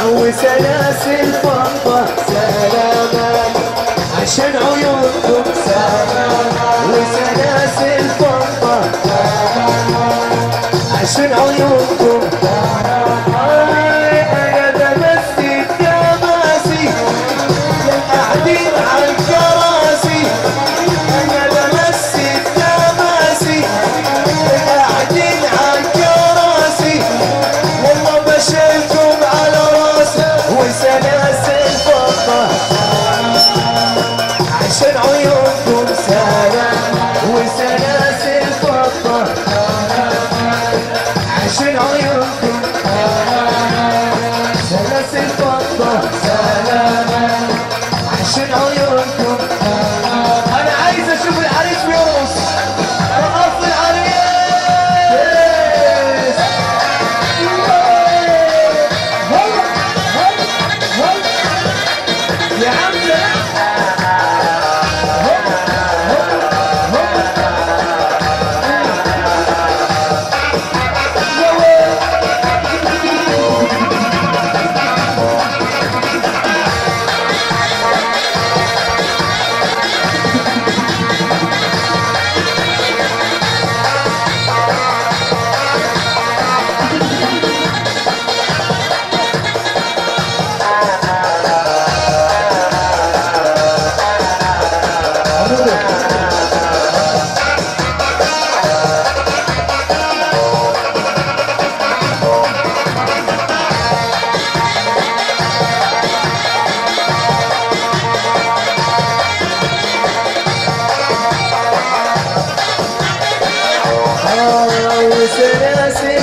وسلاسل فضة سلاسل عشان عيونكم سعادة وسلاسل فضة عشان عيونكم أنا تمسك يا باسي قاعدين على الكراسي أنا تمسك يا باسي قاعدين على الكراسي والله بشيلكم على راسي وسلاسل فضة عشان عيونكم سلام وسلاسل فضة عشان عيونكم سلاسل فضة سلام عشان عيونكم أنا عايز أشوف الحنيش بيرقص رقص الحنيش هلا هلا يا حمزة سلاسل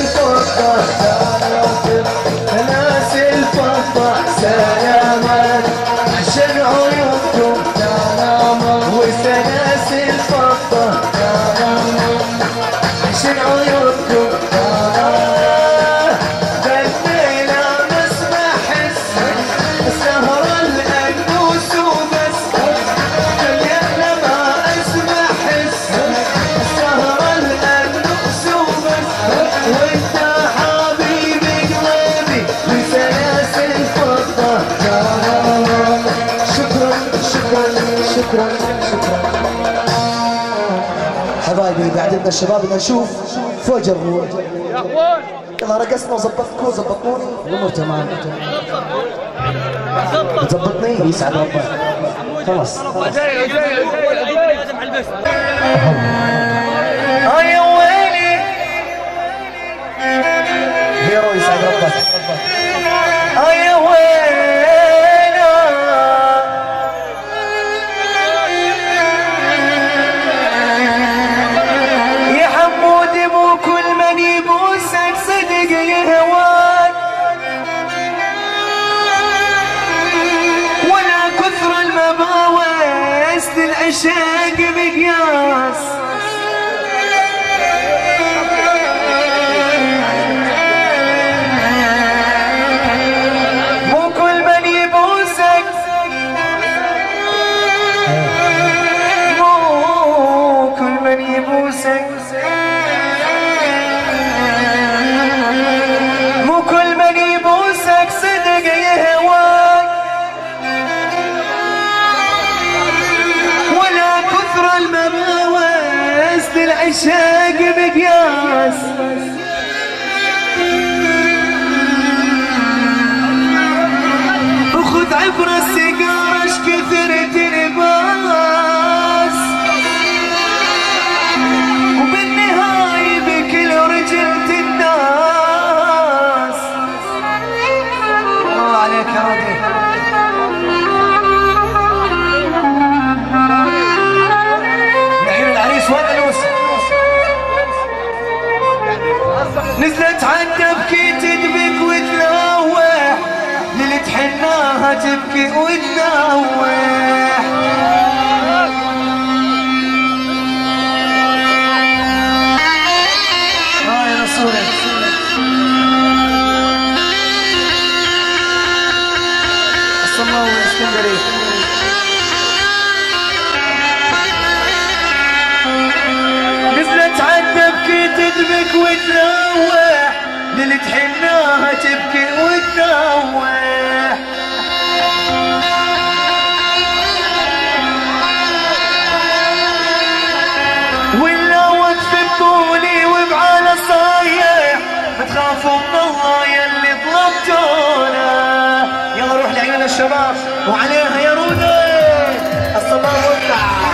فضة سلاسل فضة سلاما عشان عيونكم وسلاسل فضة عشان عيونكم بنينا بس بحس سهرة الأنوس وبس خلينا ما اسمع حس سهرة وانت حبيبي قلبي وسلاسل فضة شكرا شكرا شكرا شكرا حبايبي بعدنا الشباب بدنا نشوف فوجر يا اخوان يلا رقصنا وظبطتكم وظبطوني الامور تمام ظبطني يسعد ربك خلاص أي وينا يا حمود مو كل من يبوسك صدق يهواك ولا كثر المباوس للعشاق مقياس العشاق مقياس وخذ عبر السيجاره اش كثر تنباس وبالنهايه بكل رجل تنداس الله عليك يا راضي نزلت عنا بكي تدبك وتلوح للي تحناها تبكي وتلوح اه يا رسولك الصماوي الاسكندري تدبك وتروح للي تحناها تبكي وتروح الشباب وعليها يا رودي الصباح والتعب.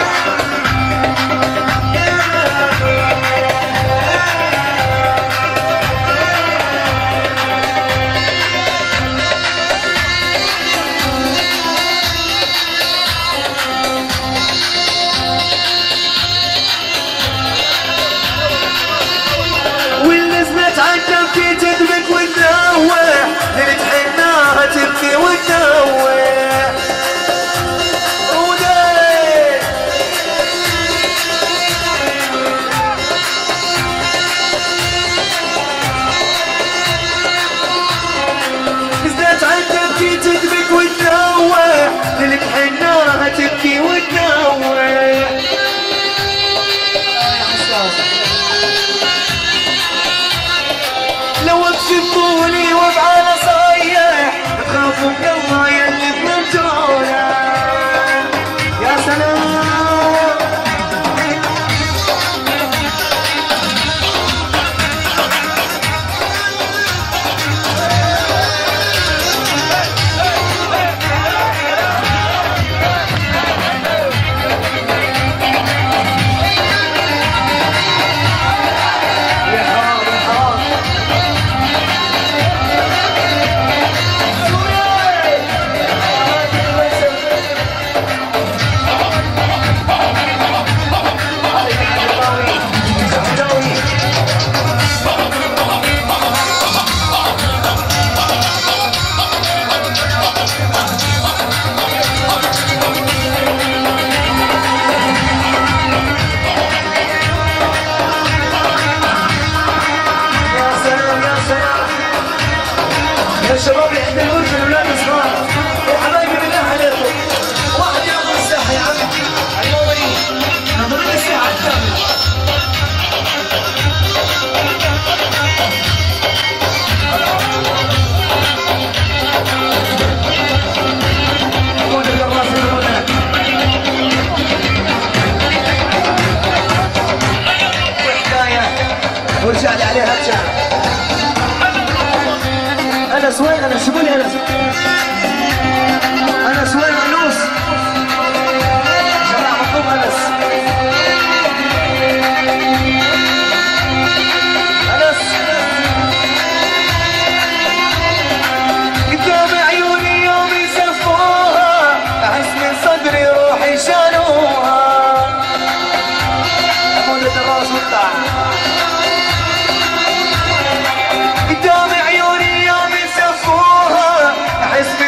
قدام عيوني يوم يسفوها أحس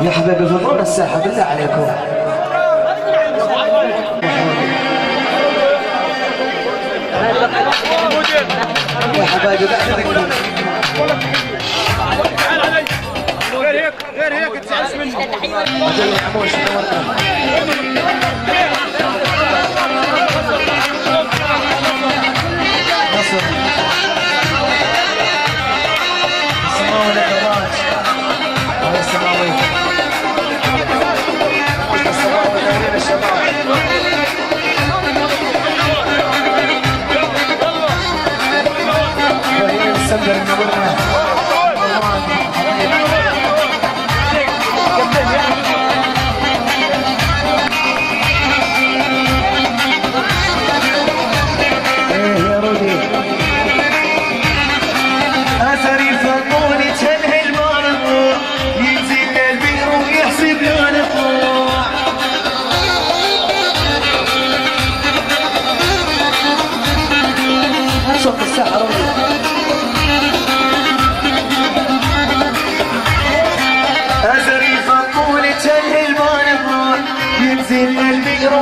يا حبايبي فضلونا الساحة بالله عليكم. يا حبايبي بعدكم. غير هيك غير هيك تزعلش مني.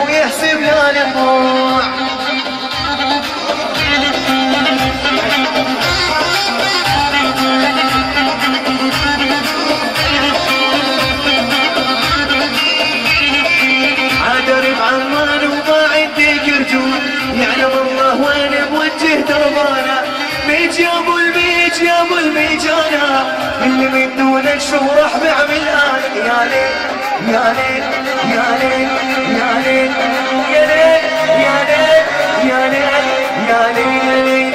يحسب لنا الضوء جانا اللي من دونك شو راح بعمل انا. يا ليل يا ليل يا ليل يا ليل يا ليل يا ليل يا ليل يا ليل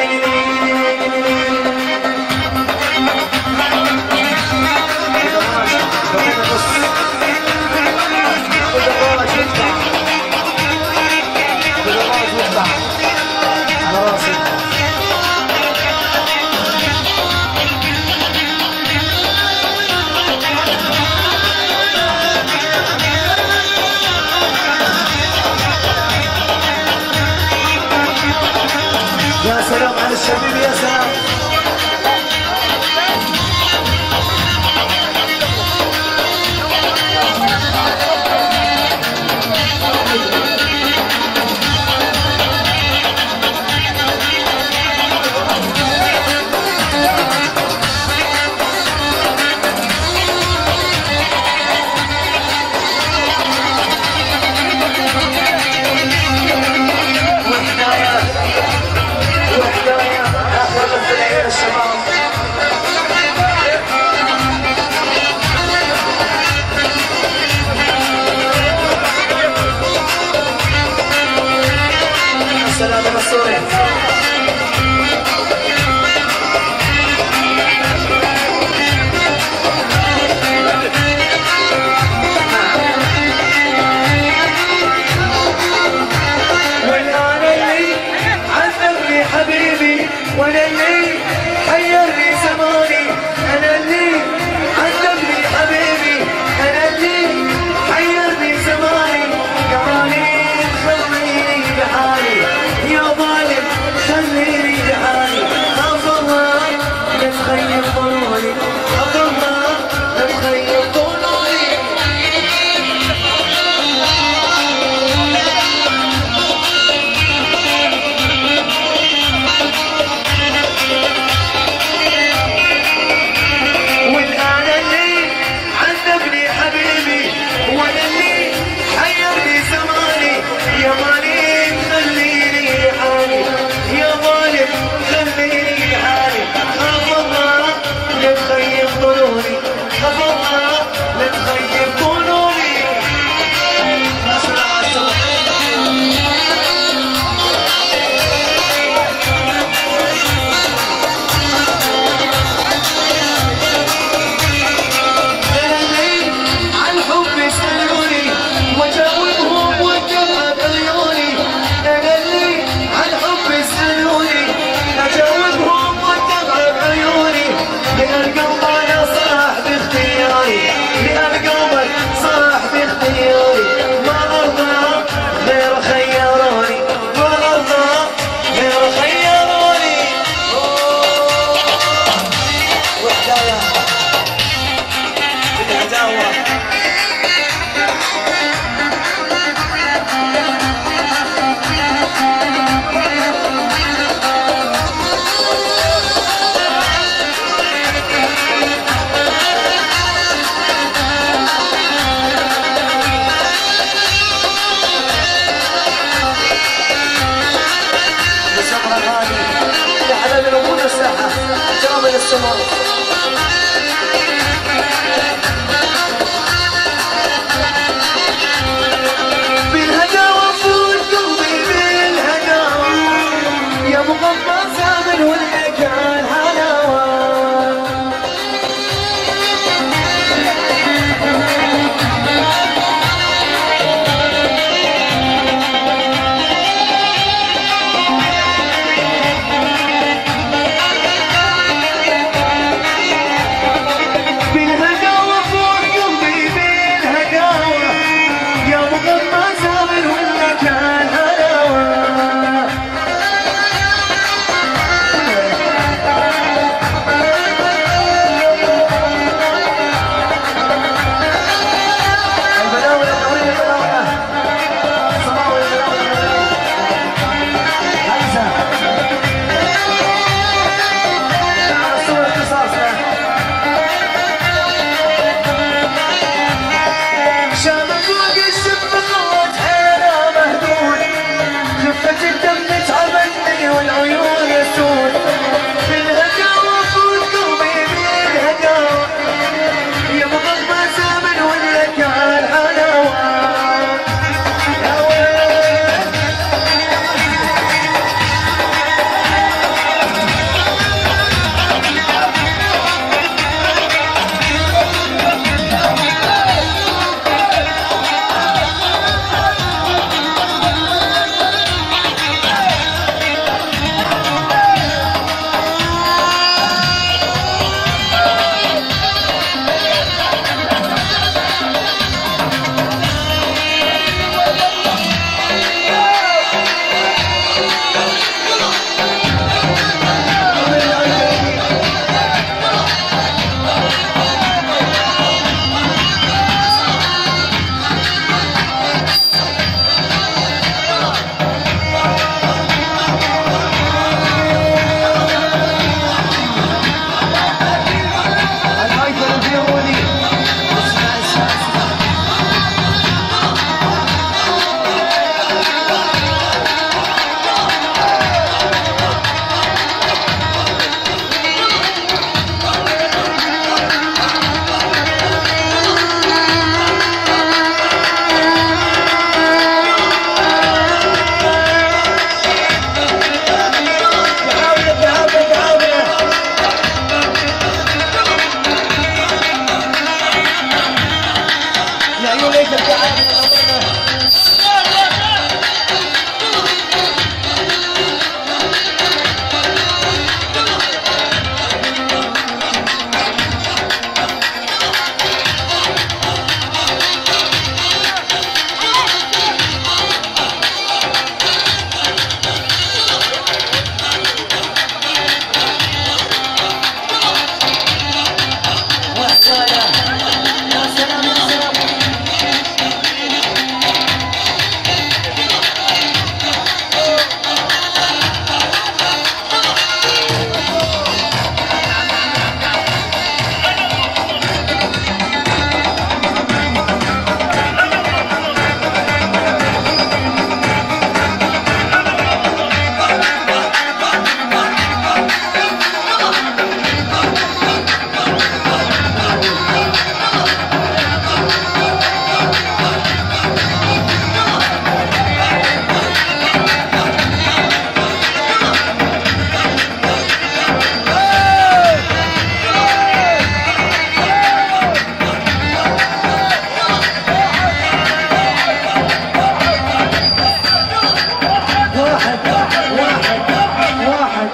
واحد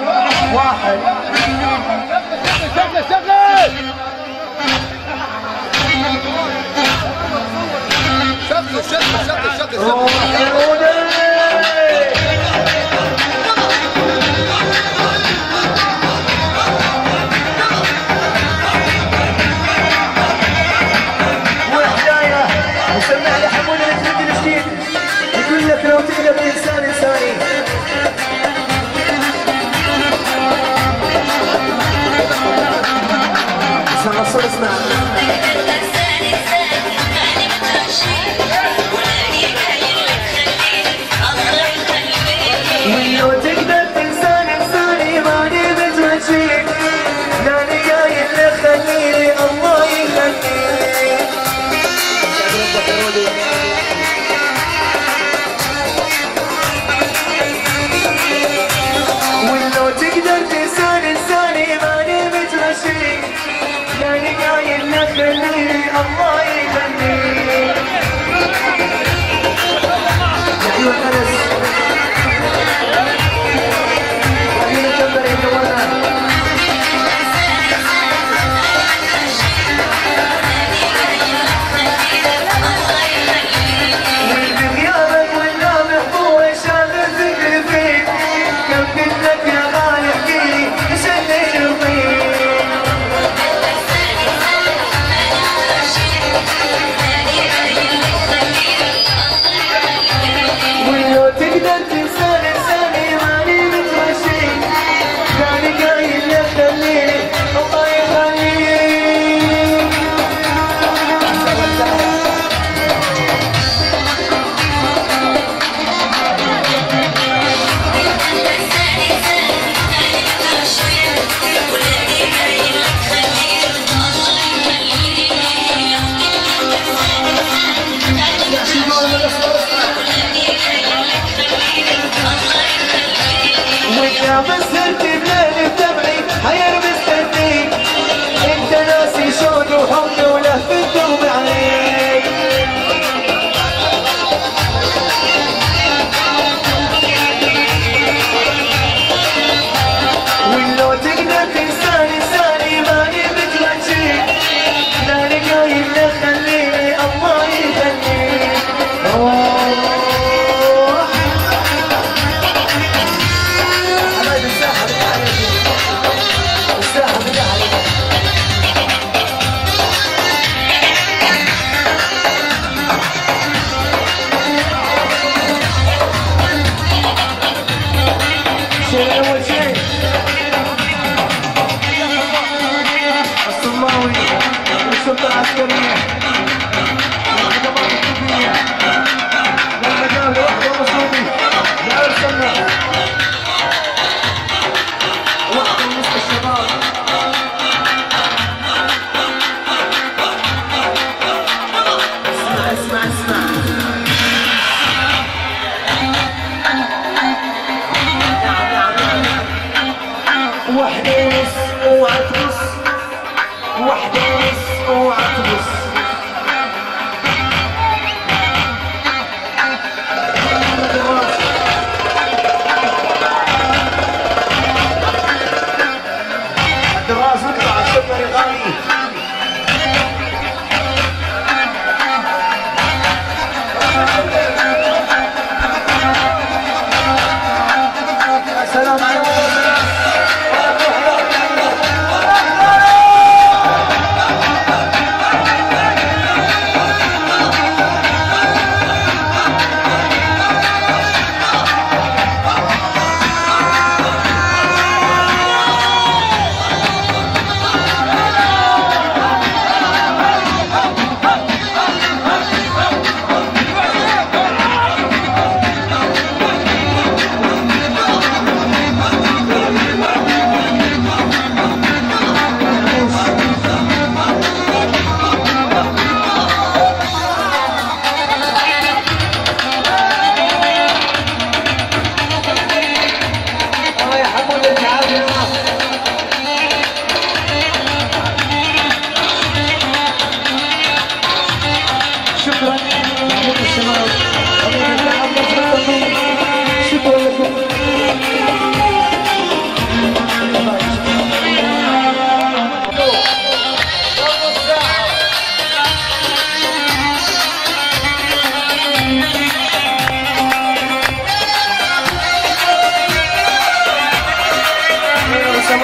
واحد شغل شغل شغل شغل شغل شغل شكرا لكم.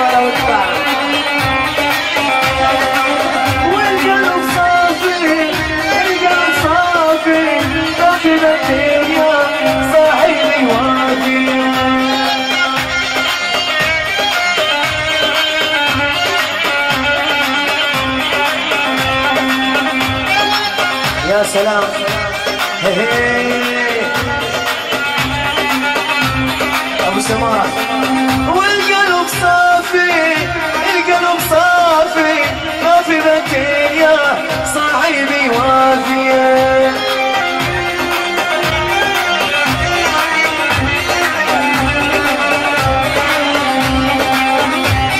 يا سلام ابو سمار والقلب صافي القلب صافي ما في بكي يا صاحبي وافيه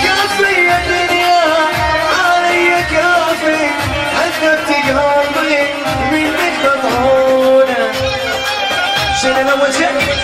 كافي يا دنيا علي كافي حسبتي قلبي شيلنا وجهك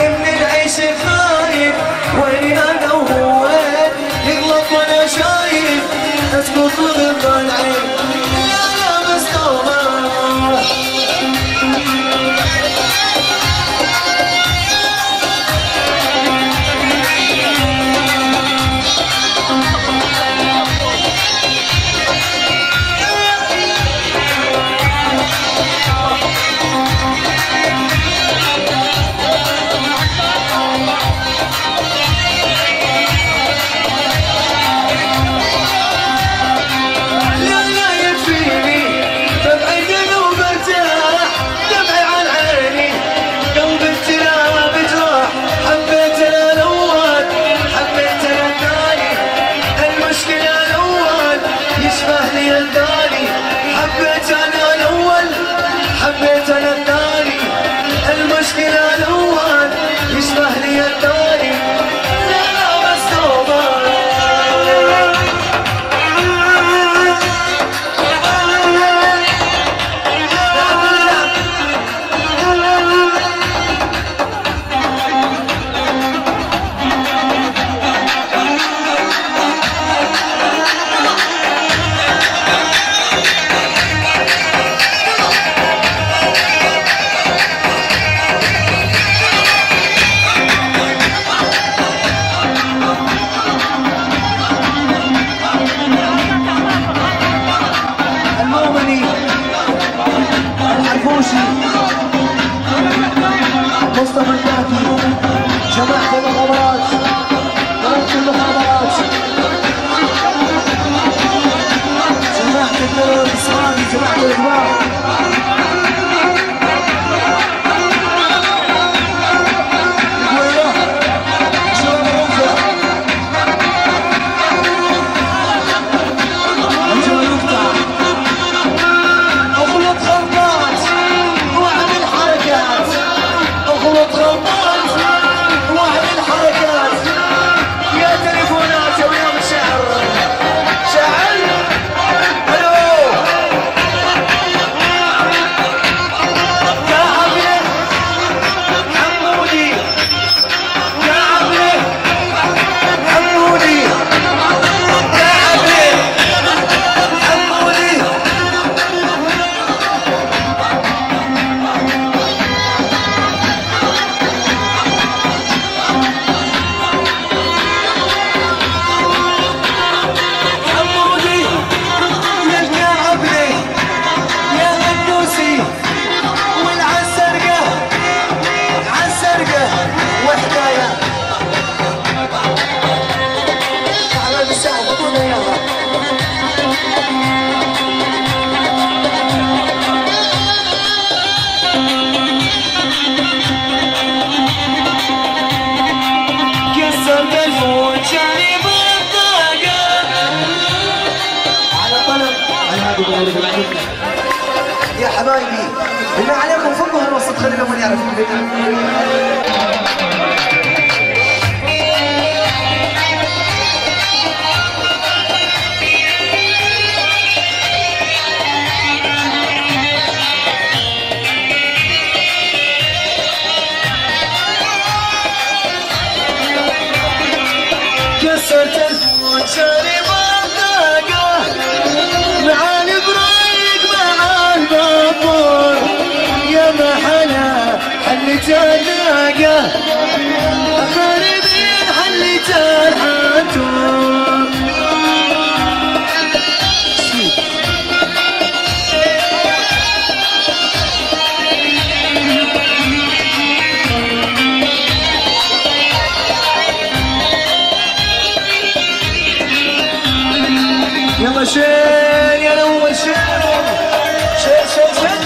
من العيش خايف وين انا وهو يغلط وانا شايف اسكت وغلط العين يا انا مستومه يا حبايبي بالله عليكم فكوا هالوسط خلينا من يعرف أخربين حل جرحاتهم يلا شيل يا أول شيل شيل شيل شيل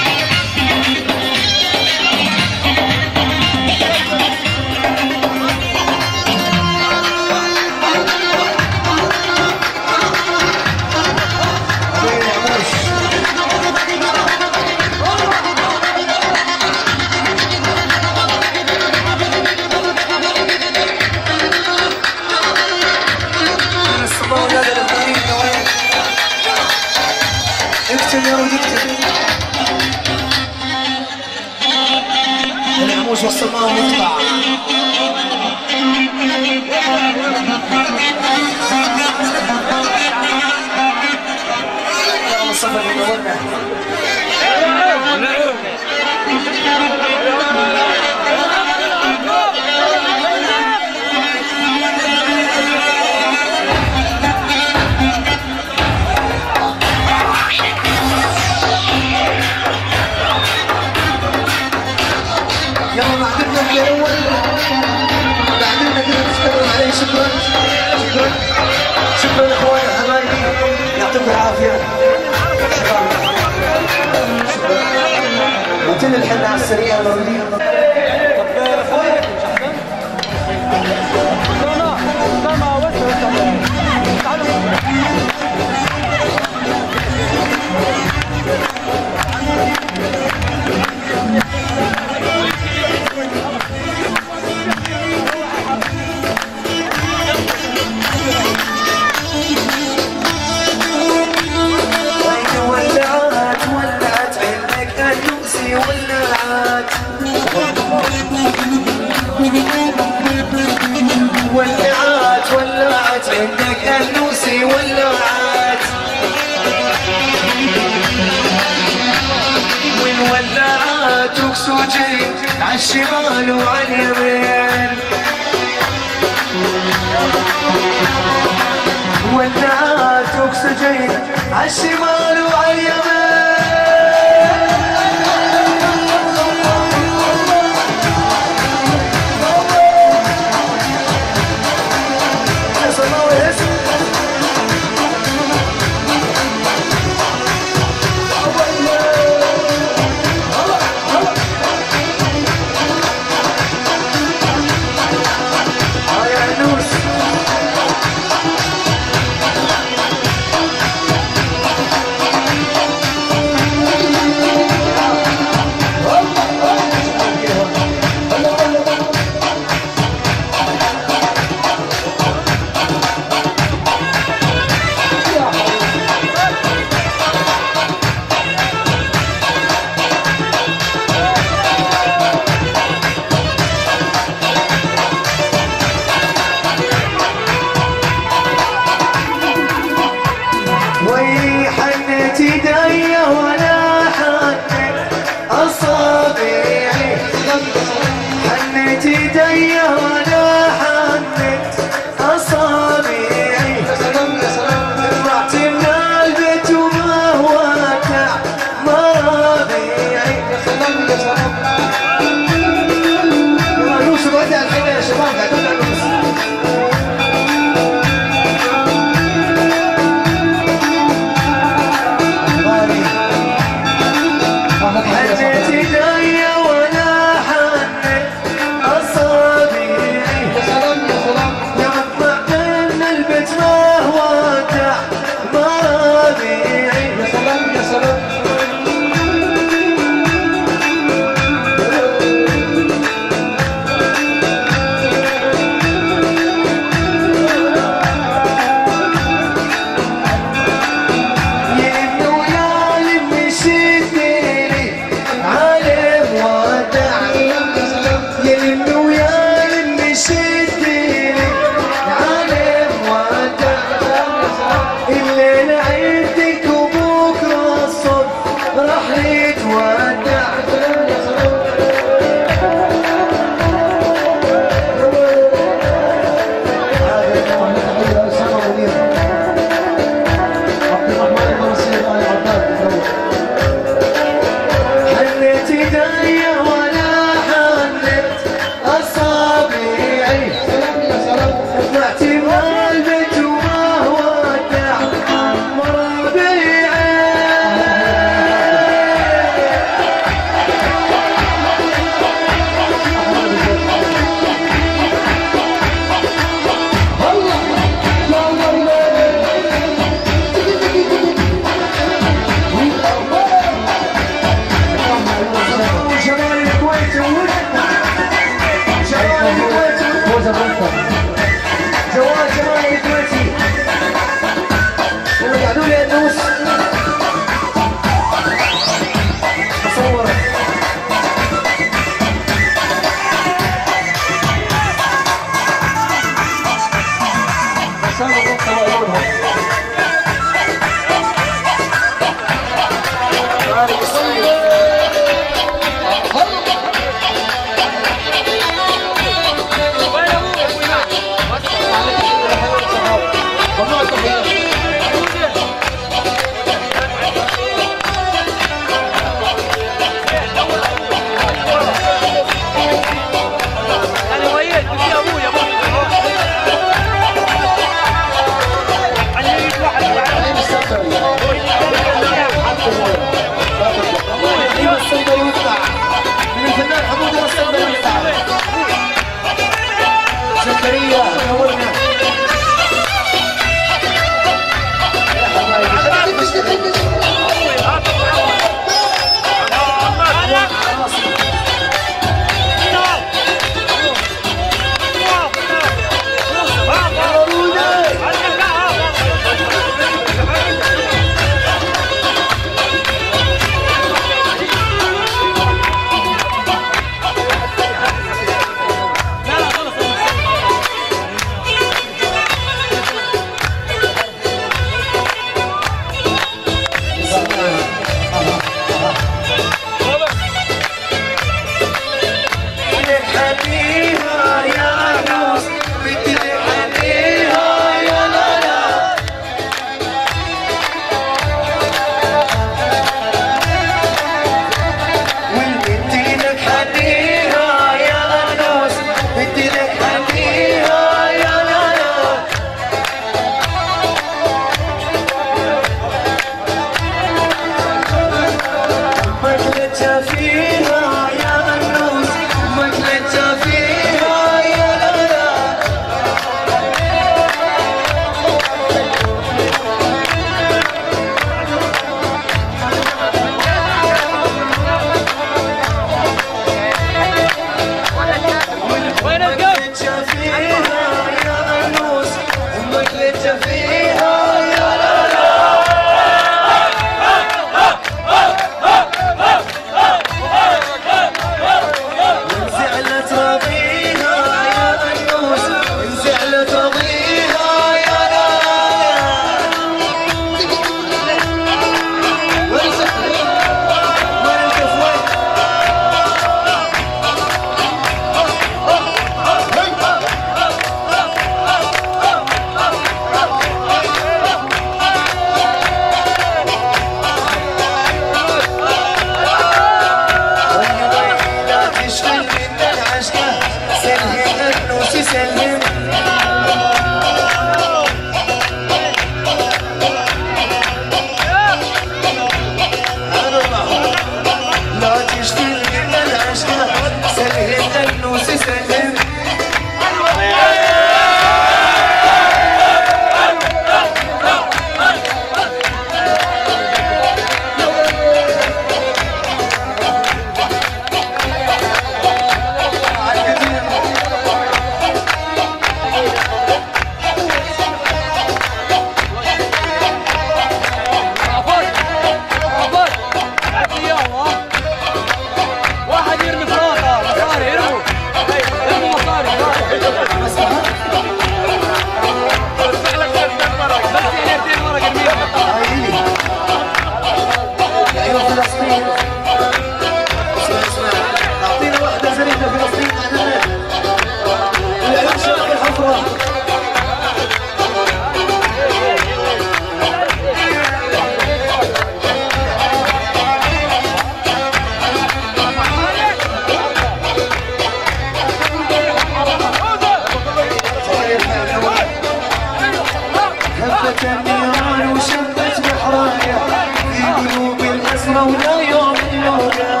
المولى يوم المولى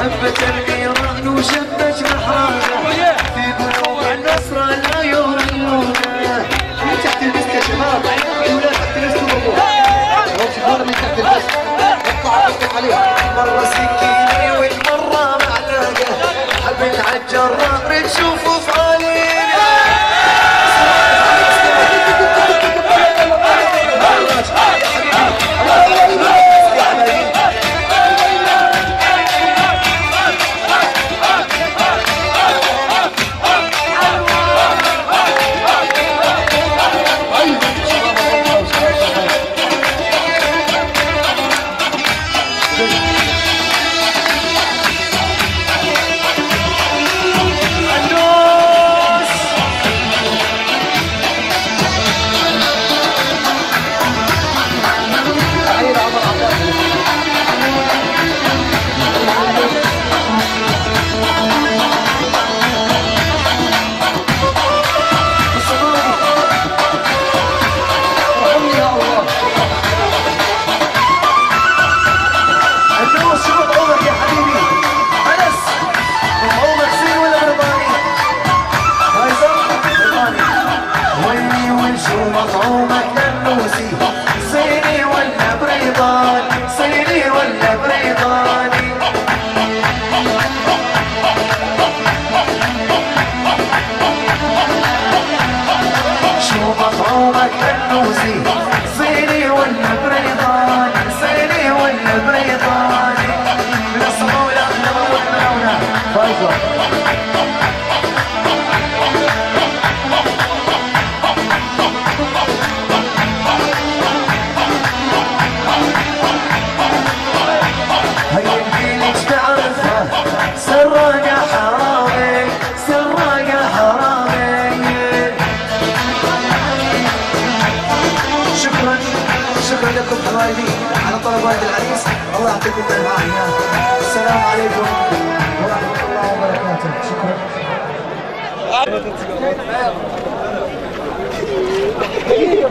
هبت الميران وشبت محراجه في قلوب النصر لا يهرنون من تحت البس يا شباب ولا تحت البس برضه وتدور من تحت البس اطلع اطلع عليها مره سكينه والمره معلقه حبيت عالجرار نشوفه في عينينا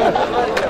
Thank you.